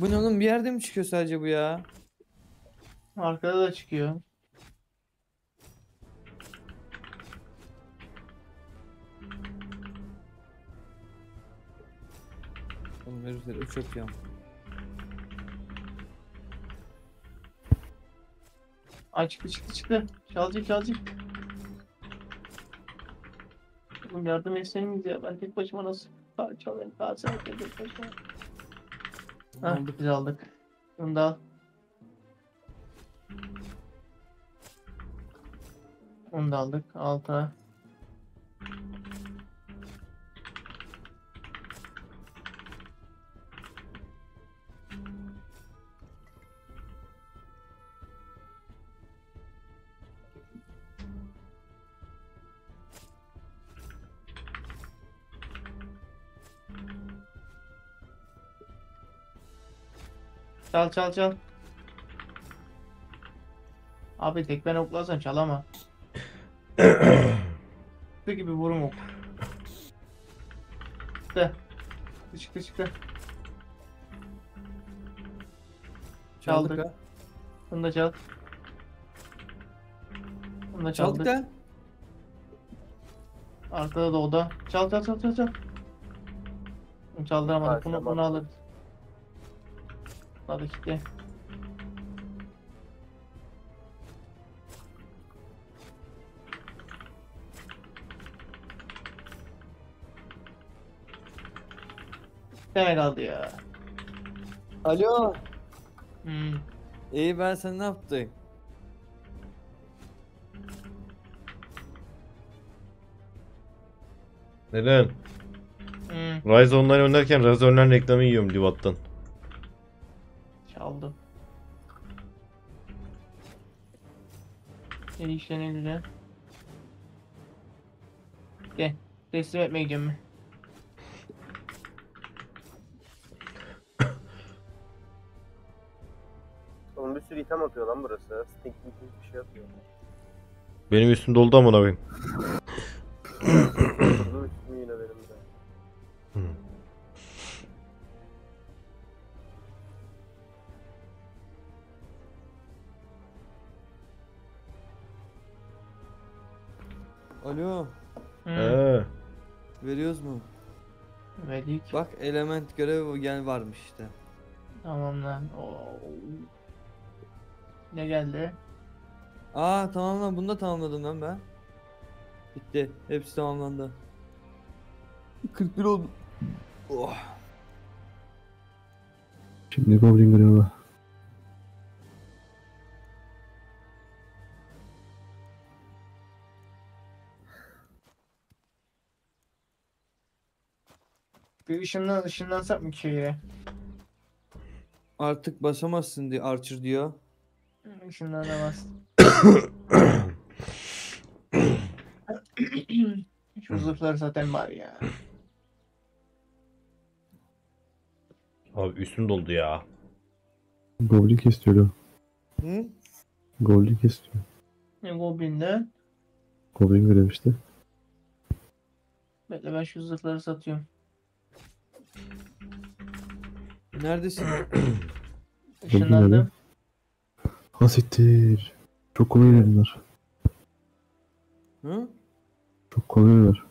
Bu ne oğlum, bir yerde mi çıkıyor sadece bu ya? Arkada da çıkıyor. Oğlum herifler üç yapıyor. Ay çıktı çıktı çıktı. Çalacak çalacak. Oğlum yardım etsene miyiz ya? Ben tek başıma nasıl çalayım? Kalsana tek başıma. Hah biz aldık. Bunu da al. Bunu da aldık. Alta. Çal çal çal. Abi tek ben oklarsan çalama. Çıktı gibi vurum ok. Çıktı. Çıktı çıktı. Çaldık. Çaldık ha. Bunu da çaldık. Bunu da çaldık. Çaldık da. Arkada da oda. Çal çal çal çal çal. Çaldıramadık. Bunu, bunu alırız. Tabii ki. Tane kaldı ya. Alo. Hmm. İyi ben sen ne yaptın? Neden? Hmm. Rise Online oynarken Rise Online reklamı yiyorum Livat'tan. Çaldım. Yeni işlerine güzel. Gel. Teslim etmeye gidiyorum ben. Bir sürü item atıyor lan burası. Stink bir şey atıyor. Benim üstüm doldu ama abim. Doldu üstüm yine benim de. Hmm. Alo. He. Veriyoruz mu? Verdik. Bak element görevi yani varmış işte. Tamam lan. Oo. Ne geldi? Aa tamam lan bunu da tamamladım lan ben. Bitti. Hepsi tamamlandı. kırk bir oldu. Oh. Şimdi goblin görevi. Bir ışından ışınlansak mı köye? Artık basamazsın diye Archer diyor. Şunlara da bas. Şu zırhlar zaten var ya. Abi üstüm doldu ya. Goblin kesiyor. Hı? Goblin kesiyor. Ne goblin ne? Goblin göremişti. Bekle ben şu zırhları satıyorum. Neredesin? Işınlandım. Basittir. Çok kolay verirler. Hı? Çok kolay verirler.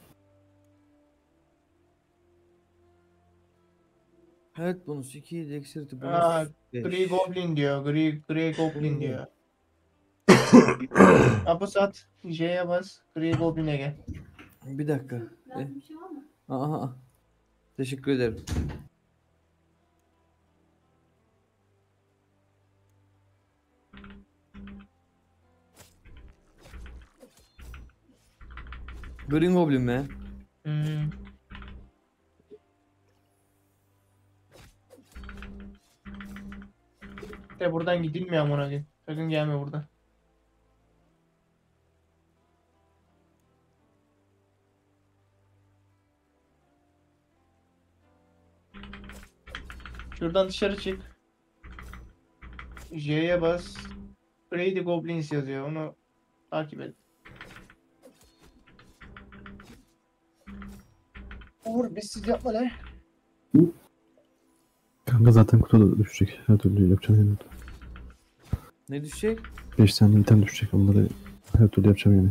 Evet bonus iki dexterity bonus. Aa, gri goblin diyor. Gri, gri goblin diyor. Apo sat. J'ye bas. Gri goblin'e gel. Bir dakika. E? Aha. Teşekkür ederim. Green Goblin mi? Hmm. De buradan gidilmiyor amına koyayım. Sakın gelme buradan. Şuradan dışarı çık. J'ye bas. Grey Goblins yazıyor. Onu takip et. Uğur biz siz yapma lan. Kanka zaten kutuda düşecek. Her türlü yapacağım yani. Ne düşecek? beş tane item düşecek. Onları her türlü yapacağım yani.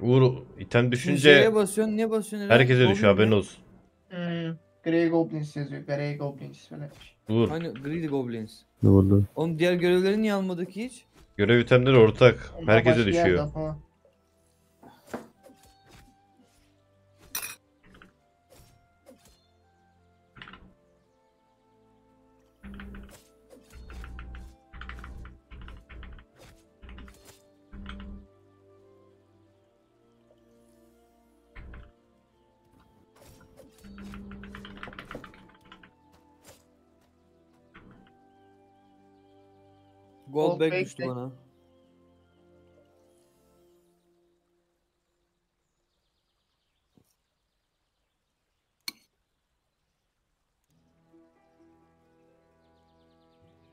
Uğur item düşünce basıyorsun, niye basıyorsun? Herkese Goblin düşüyor haberin olsun. Hmm. Grey Goblins yazıyor. Grey Goblins böyle. Uğur. Hani Grey Goblins. Ne oldu? Onun diğer görevlerini niye almadık hiç? Görev itemleri ortak. Ondan herkese düşüyor. Goldback düştü bana.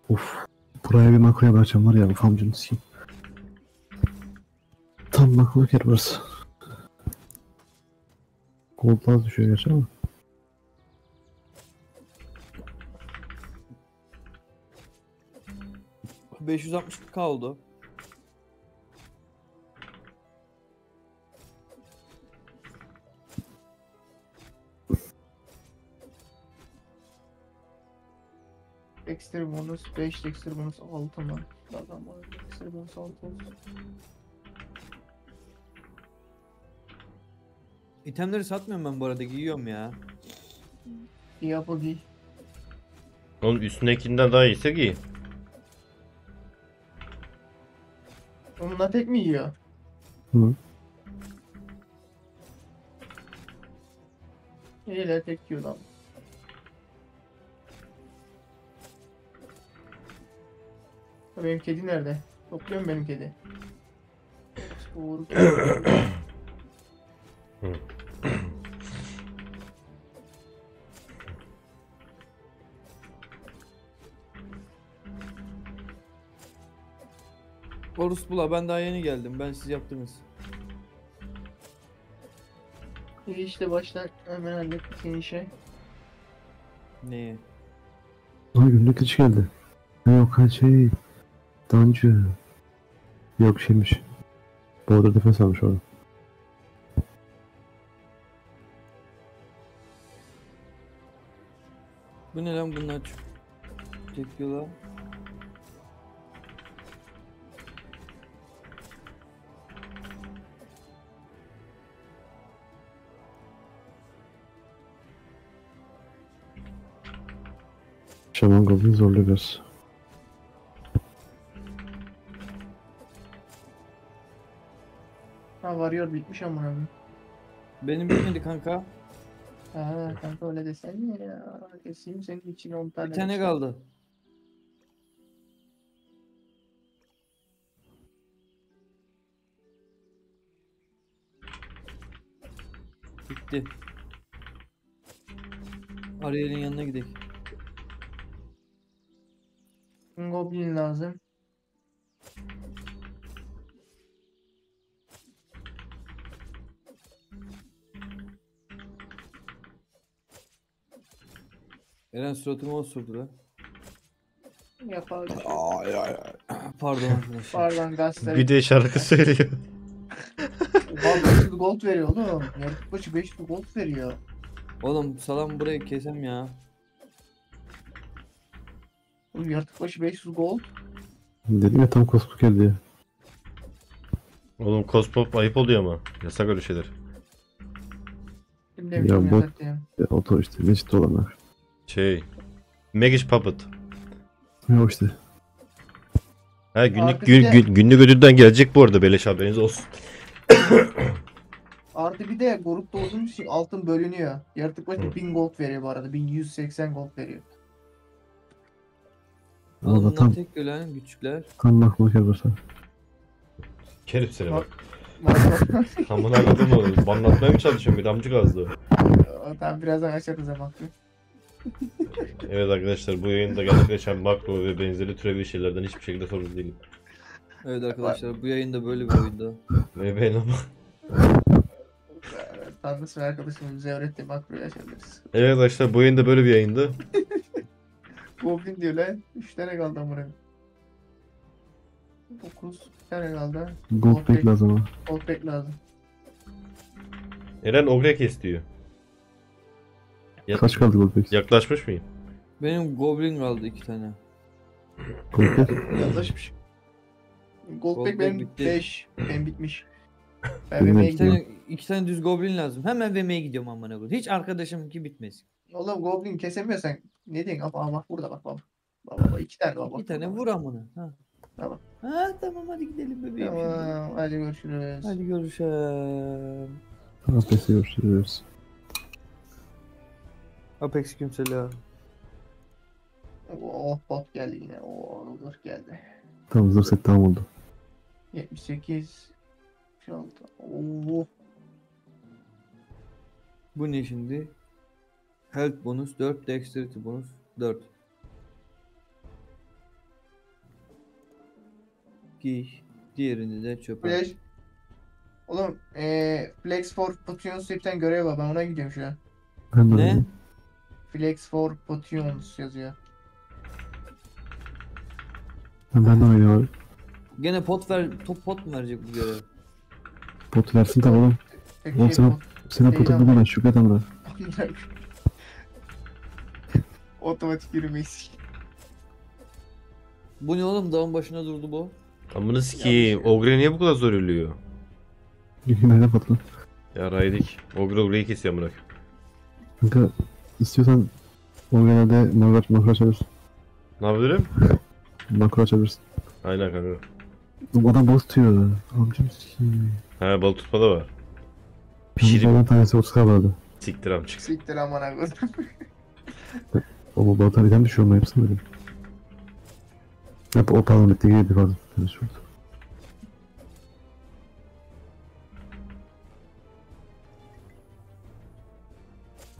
Uf, buraya bir makroya bakacağım var ya ufamcını sikeyim. Bakmak yer burası. Koltuğa düşüyor gerçi ama. beş yüz altmış K oldu. Ekstra bonus beş, ekstra bonus altı mı? Zaten ekstra bonus altı olsun. İtemleri satmıyorum ben bu arada, giyiyorum ya. İyi Apple giy. Oğlum üstündekinden daha iyiyse giy. Onunla tek mi yiyor? Hı. İyiyle tek yiyor lan. Benim kedi nerede? Topluyor mu benim kedi? Horus bula, ben daha yeni geldim. Ben siz yaptınız. İyi işte, başlar hemen hallettik senin şey. Neyi? Ay günlük hiç geldi. Yok her şey... Dancı. Yok şeymiş. Border defense almış orada. Bu ne lan, bunlar çok çekiyorlar. Şaman Goblin'i zorluyoruz. Ha, varıyor bitmiş ama abi. Benim bitmedi kanka. Ha kanka öyle desene ya. Keseyim senin için on tane. Bir tane geçtim. Kaldı. Bitti. Ariel'in yanına gidelim. Goblin lazım. Eren suratıma osurdu lan. Yapar. Ay ay ay. Pardon arkadaşlar. Pardon gazeteler. Bir de şarkı söylüyor. Gold, gold veriyor oğlum. Yarık başı beş gold veriyor. Oğlum salam burayı kesem ya. Oğlum yaratık başı beş yüz gold. Dedim ya tam kospop geldi ya. Oğlum kospop ayıp oluyor ama. Yasak öyle şeyler. Ya, ya bot. Oto işte meşit olanlar. Şey. Magic Puppet. Ne o işte. Ha günlük gün, gün, günlük ödülden gelecek bu arada, beleş haberiniz olsun. Artı bir de grupta olduğumuz için altın bölünüyor. Yaratık başı bin gold veriyor bu arada. bin yüz seksen gold veriyor. Onlar tam, tek gölen güçlükler. Tam bakmak yaparsan. Kerip seni bak. Tam buna kadın olur. Banlatmaya mı çalışıyorum? Bir damcık azdı. Tamam birazdan açarız ya makro. Evet arkadaşlar, bu yayında gerçekleşen makro ve benzeri türevi şeylerden hiçbir şekilde sorumlu değilim. Evet arkadaşlar, bu yayında böyle bir oyunda. Ve ben ama. Tanrısın arkadaşım bize öğretti makroyu açabiliriz. Evet arkadaşlar, bu yayında böyle bir yayında. Goblin diyor lan. üç tane kaldı buraya. dokuz tane kaldı. Gold pack lazım ha. Gold pack lazım. Eren ogre kes diyor. Kaç kaldı gold pack? Yaklaşmış mıyım? Benim goblin kaldı iki tane. Gold pack? Yaklaşmış. Gold pack benim beş. Ben bitmiş. Ben V M'ye gidiyorum. iki tane düz goblin lazım. Hemen V M'ye gidiyorum amına koyayım. Hiç arkadaşımki bitmesin. Oğlum goblin kesemiyorsan ne diyeyim? Aa bak burada bak bak. Bak bak iki tane bak. İki tane vur amına. Ha. Tamam. Ha tamam, hadi gidelim bebeğim. Tamam şimdi. Hadi görüşürüz. Hadi görüşürüz. Apex'e görüşürüz. Apex kimseler. Oh bot geldi yine. Oh zırh geldi. Tamam zırh set tam oldu. yetmiş sekiz. Şu anda. Oh. Bu ne şimdi? Health bonus dört, dexterity bonus dört. Giy, diğerini de çöpe. Flash. Oğlum ee, Flex for Potions görev var, ben ona gidiyorum şu an. Ne? Flex for Potions yazıyor. Ben de oynuyorum. Gene pot ver, top pot mu verecek bu görev? Pot versin tabi oğlum. Oğlum sana, sana potu bulmadan şükret amra. Otomatik yürümeyiz. Bu ne oğlum, dağın başına durdu bu. Amına sikeyim, Ogre niye bu kadar zor ölüyor? Nerede patlı? Ya raydik, Ogre Ogre'yi kesiyor amına. Kanka istiyorsan Ogre'de makro açabilirsin. Ne yapabilirim? Makro açabilirsin. Aynen kanka. Bu adam balık tutuyor. Amcım sikeyim. He balık tutma da var. Pişirip... Balık tanesi otuz kabardı. Siktir amcık. Siktir amana koydum. O balık taneden düşüyor ama hepsini vereyim. Hep o parlament'e girdi fazla tutmuş oldu.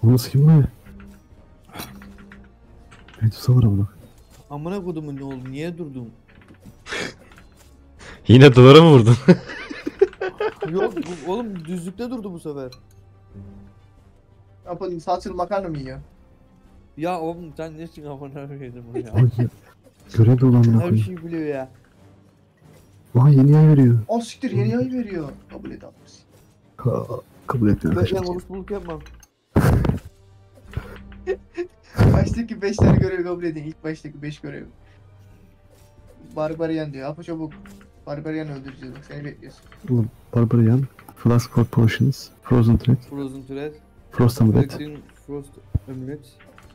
O nasıl kim be? Ben tutsa var amına. Amına kodumun ne oldu? Niye durdun? Yine duvara mı vurdun? Yok bu, oğlum düzlükte durdu bu sefer. Yapalım saçını makarna mı yiyor? Ya oğlum sen ne çıkın abone veriyordun bunu ya? Görev dolanına koyun. Her şeyi biliyor ya. Vay yeni ay veriyor. Oh siktir yeni ay veriyor. Kabul et atmışsın. Ka kabul etmiyor. Ben ben oluş buluk yapmam. Baştaki beş tane görevi kabul edin. İlk baştaki beş görevi. Barbarian diyor. Apa çabuk. Barbarian öldüreceğiz bak seni bekliyorsun. Oğlum Barbarian, Flask for Potions, Frozen Thread, Frozen Thread, Frost Amulet, Frost Amulet,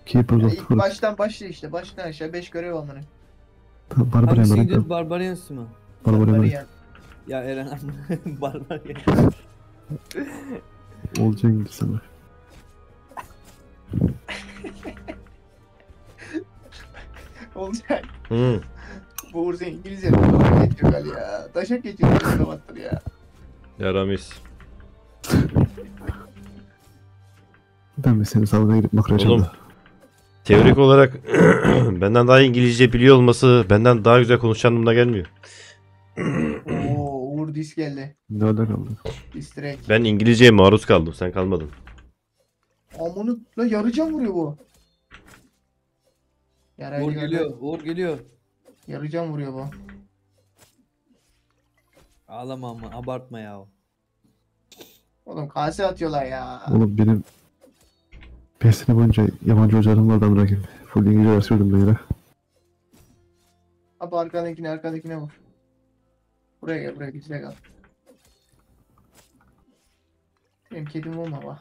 Keepers of the Forest. Baştan başla işte, baştan aşağı beş görev almanı. Barbarian Barbarian. Hangisi Barbarian mı? Barbarian. Ya Eren abi, Barbarian. Olacak gibi sana. Olacak. Hımm. Bu Urza İngilizce geçiyor gal ya. Taşak geçiyor kavgattır ya. Yaramis. Ben mi seni salona gidip makro açalım? Oğlum, teorik olarak benden daha İngilizce biliyor olması benden daha güzel konuşan anlamına gelmiyor. Oo Uğur dis geldi. Ne oldu kaldı? Distrek. Ben İngilizceye maruz kaldım, sen kalmadın. Amını la yarıca vuruyor bu. Yarayı Uğur geliyor, geliyor. Uğur geliyor. Yarıcan vuruyor bu. Ağlama ama abartma ya. Oğlum kase atıyorlar ya. Oğlum benim beş sene boyunca yabancı hocalarım vardı amına koyayım. Full İngilizce ders verdim ben yine. Abi arkadakine arkadakine vur. Buraya gel buraya gizle kal. Benim kedim olma bak.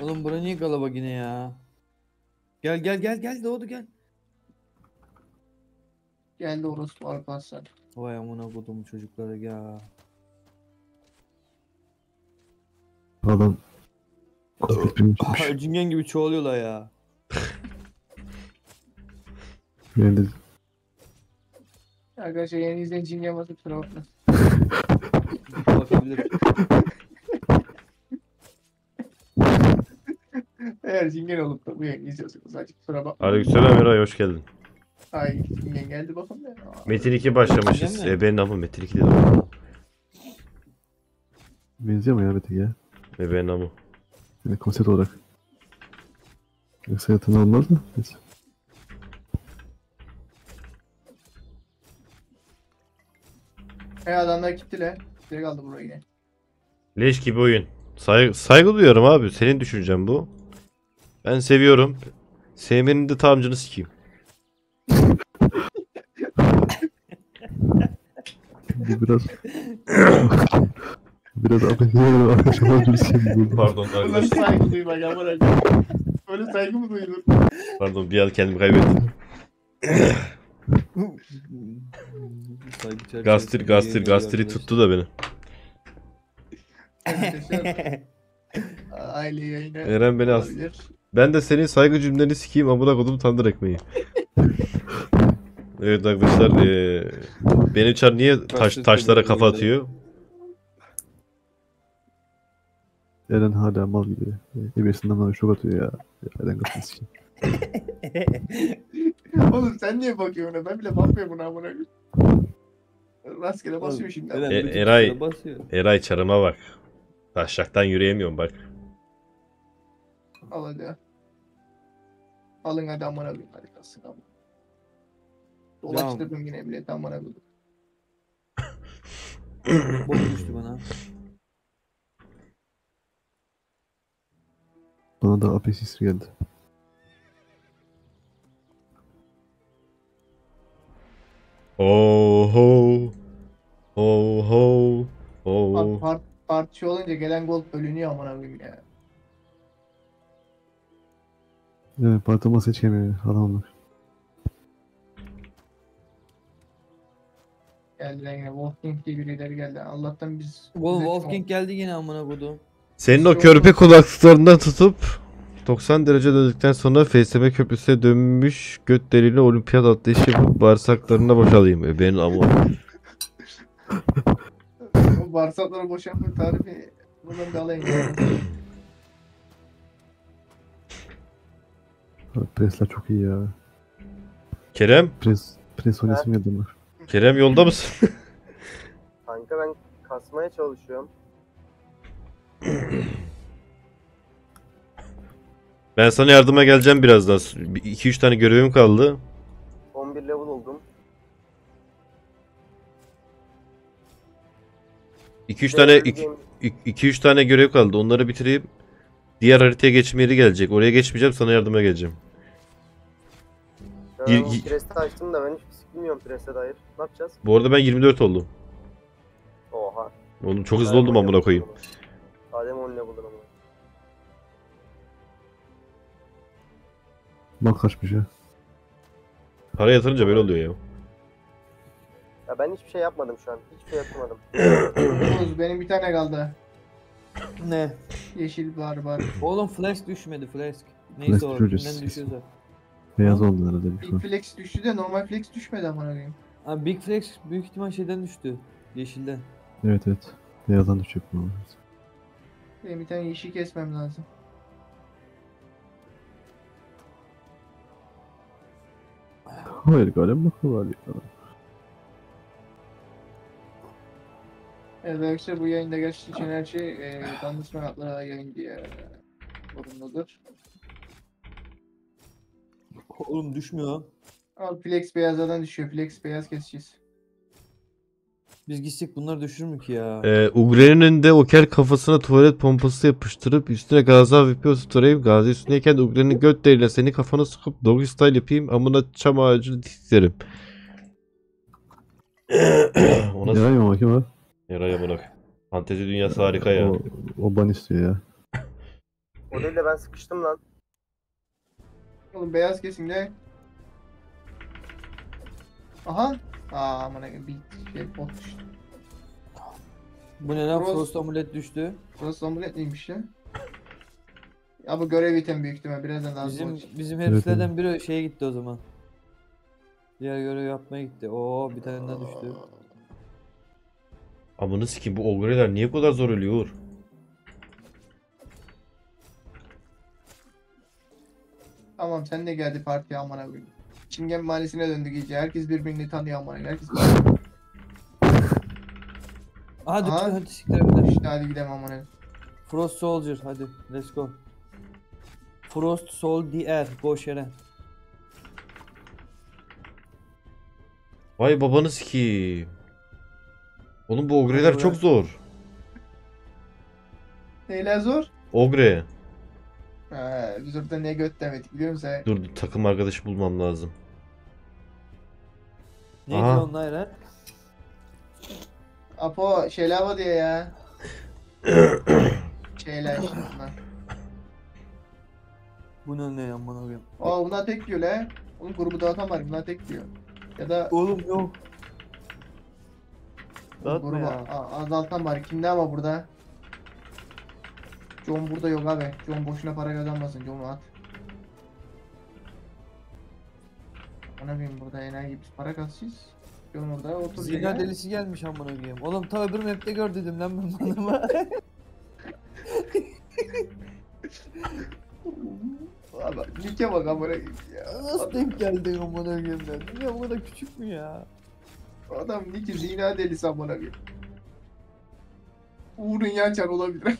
Oğlum bura niye kalabalık yine ya? Gel gel gel gel doğdu gel. Geldi orospu arkadaşlar. Vay amına kodumun çocukları ya. Adam. Cingen gibi çoğalıyorlar ya. Geldi. Arkadaşlar yeni izleyen cingen basıp sıra bakma. Bakabilir. Eğer cingen olup da bu yayını izliyorsanız sadece sıra bakma. Aleykümselam Eray hoş geldin. Ay cingen geldi bakalım ya. Metin iki başlamışız. E benim namım Metin iki de doğru. Benziyor mu ya Metin ya? E benim namım. Yani konsept olarak. Yoksa yatağına olmaz mı? Neyse. E adamlar gitti lan. Geri kaldı buraya yine. Leş gibi oyun. Say saygı duyuyorum abi. Senin düşüncen bu. Ben seviyorum. Sevmenin de tamcını sikeyim. Biraz biraz abone arkadaşlar. Pardon arkadaşlar. Böyle saygı duyma ya bana. Böyle saygı mı duyulur? Pardon bir an kendimi kaybettim. Gastrit gastrit gastrit tuttu da beni. Aile yayına. Eren beni as. Ben de senin saygı cümleni sikeyim amına kodum tandır ekmeği. Evet arkadaşlar, ee, benim çar niye taş, taşlara kafa atıyor? Eren hala mal gibi. Ebesinden bana şok atıyor ya. Eren kafasını sikeyim. Oğlum sen niye bakıyorsun ona? Ben bile bakmıyorum buna amına. Rastgele basıyor şimdi. E, Eray, basıyor. Eray çarıma bak. Taşraktan yürüyemiyorum bak. Al hadi. Alın hadi aman abim. Hadi kalsın abim. Dolaştırdım yine milleti aman abim. Bol düştü bana. Bana da A P sisri geldi. Oho. Oho. Oho. Part, partçı olunca gelen gol ölünüyor aman abim ya. Evet, partıma seçemiyor adamlar. Geldiler yine. Wolfgang diye birileri geldi. Allah'tan biz... Oğlum Wolfgang geldi yine amına koyduğum. Senin o körpe kulaklıklarından tutup doksan derece döndükten sonra F S M köprüsüne dönmüş göt deliğine olimpiyat atlayışı yapıp bağırsaklarına boşalayım. E benim amor. O bağırsaklarına boşalma tarifi buradan da alayım. Presler çok iyi ya. Kerem? Pres, pres oynasın yadımlar. Kerem yolda mısın? Kanka ben kasmaya çalışıyorum. Ben sana yardıma geleceğim birazdan. iki üç tane görevim kaldı. on bir level oldum. iki üç tane iki üç tane görev kaldı. Onları bitireyim. Diğer haritaya geçme yeri gelecek. Oraya geçmeyeceğim. Sana yardıma geleceğim. Ben preste açtım da ben hiç bilmiyorum preste dair. Ne yapacağız? Bu arada ben yirmi dört oldum. Oha. Oğlum çok hızlı oldum amına koyayım. Adem on level ama. Bak kaçmış ya. Para yatırınca böyle oluyor ya. Ya ben hiçbir şey yapmadım şu an. Hiçbir şey yapmadım. Benim bir tane kaldı. Ne? Yeşil barbar. Oğlum flash düşmedi flash. Neyse o önden düşüyordu. Beyaz oldu herhalde. Big flex düştü de normal flex düşmedi amına koyayım. Abi big flex büyük ihtimal şeyden düştü. Yeşilden. Evet evet. Beyazdan düşecek bu. Benim bir tane yeşil kesmem lazım. Hayır galiba bakıyorlar ya. Evet arkadaşlar bu yayında gerçekten için her şey e, Thundersman adlı yayın diye durumdadır. Oğlum düşmüyor lan. Al flex beyazdan düşüyor. Flex beyaz keseceğiz. Biz gitsek bunlar düşür mü ki ya? Ee, Ugre'nin de oker kafasına tuvalet pompası yapıştırıp üstüne gazi hafif bir oturayım. Gazi üstündeyken Ugre'nin göt deriyle seni kafana sıkıp doggy style yapayım. Amına çam ağacını titrerim. Yaray mı bakayım ha? Yaray amına. Fantezi dünyası harika ya. O, o ban istiyor ya. O değil de ben sıkıştım lan. Oğlum beyaz kesimle. Aha. Aa amına bir şey bot düştü. Bu ne lan? Frost amulet düştü. Frost amulet neymiş ya? Ya bu görev item büyük ihtimal birazdan lazım. Bizim olacak. Bizim heriflerden biri şeye gitti o zaman. Diğer görev yapmaya gitti. Oo bir tane daha düştü. Amına sikeyim bu ogreler niye bu kadar zor ölüyor? Tamam sen de geldi partiye amına koyayım. Çingen mahallesine döndük iyice. Herkes birbirini tanıyor amına. Herkes. Hadi hadi hadi siktirebilir. İşte hadi gidelim amına. Frost Soldier hadi let's go. Frost Soldier boş yere. Vay babanız ki. Oğlum bu ogreler çok zor. Neyler zor? Ogre. He, biz orada ne göt demedik biliyor musun sen? Dur, dur takım arkadaşı bulmam lazım. Neydi onlar lan? Apo şeylava diye ya. Şeyler işte bunlar. Buna ne ya bana koyayım. Aa buna tek diyor lan. Onun grubu dağıtan var buna tek diyor. Ya da... Oğlum yok. Dağıtma ya. Aa, azaltan var kimde ama burada? John burada yok abi. John boşuna para kazanmasın. John'u at. Bana bileyim burada enayi biz para kasacağız. John orada otur. Zina delisi gelmiş amına koyayım. Oğlum ta öbür map'te gör dedim lan ben bana. Valla like bak amına koyayım ya. Nasıl denk geldin amına koyayım ben? Ya bu kadar küçük mü ya? Adam ne ki zina delisi amına koyayım. Uğur'un yançar olabilir.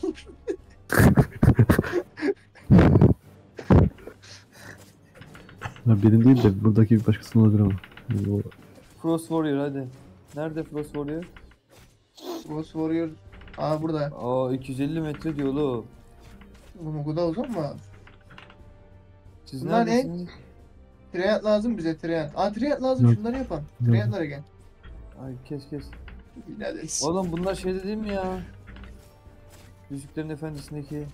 Ya benim değil de buradaki bir başkasının olabilir ama. O... Frost Warrior hadi. Nerede Frost Warrior? Frost Warrior. Aa burada. Aa iki yüz elli metre diyor oğlum. Oğlum o kadar uzun mu? Siz bunlar neredesiniz? Ne? Triad lazım bize, triad. Aa triad lazım, yok. Şunları yapalım. Triadlara gel. Ay kes kes. Neredesin? Oğlum bunlar şeyde değil mi ya? Yüzüklerin Efendisi'ndeki.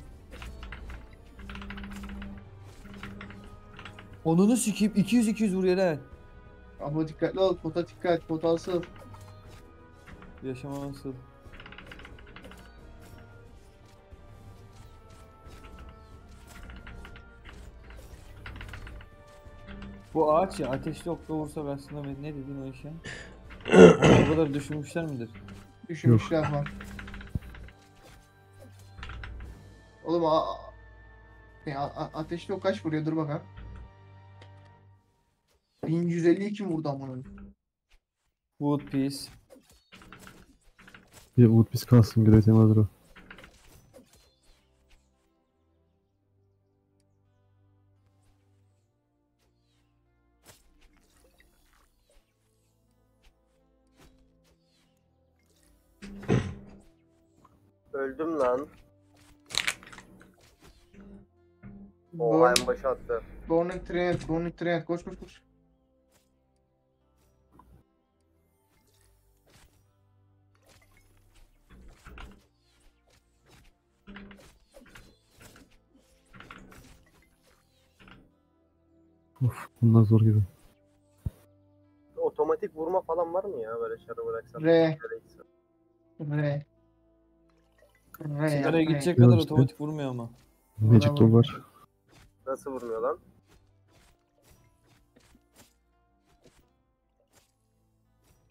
Onunu sikip iki yüz iki yüz vuruyor lan. Ama dikkatli ol, pota dikkat, pota asıl. Yaşama asıl. Bu ağaç ya, ateşli okla vursa ben sana ne dedin o işe? O kadar düşünmüşler midir? Düşünmüşler var. Oğlum a ateşli ok kaç vuruyor? Dur bakalım. bin yüz elli iki vurdu amanın. Woodpiece. Bir Woodpiece kalsın, Great Emadır o. Öldüm lan. O ayın başı attı. Donut Triad, Donut Triad, koş koş koş. Of, bundan zor gibi. Otomatik vurma falan var mı ya böyle şarı bıraksan? Re. Re. Sigaraya gidecek kadar işte. Otomatik vurmuyor ama. Magic Doll var. Nasıl vurmuyor lan?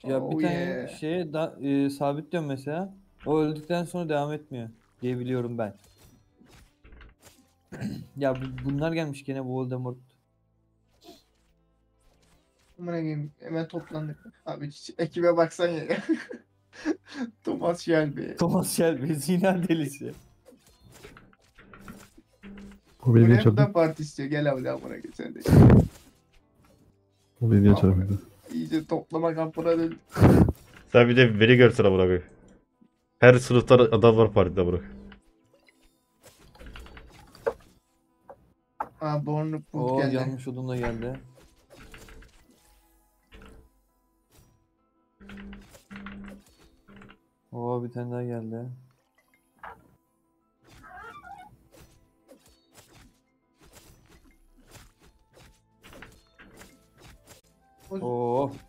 Ya oh bir yeah. tane şeye da, e, sabitliyorum mesela. O öldükten sonra devam etmiyor diye biliyorum ben. Ya bu, bunlar gelmiş gene Voldemort. Hemen hemen toplandık. Abi ekibe baksan ya. Thomas Shelby. Thomas Shelby zina delisi. O benim çarptı. Parti istiyor. Gel abi daha buna geçen de. O benim çarptı. İyice toplama kampına döndü. Sen bir de beni görsene buna bir. Her sınıfta adam var partide bırak. Aa Bornuk Put geldi. Yanlış odunla geldi. Oo bir tane daha geldi. Oo.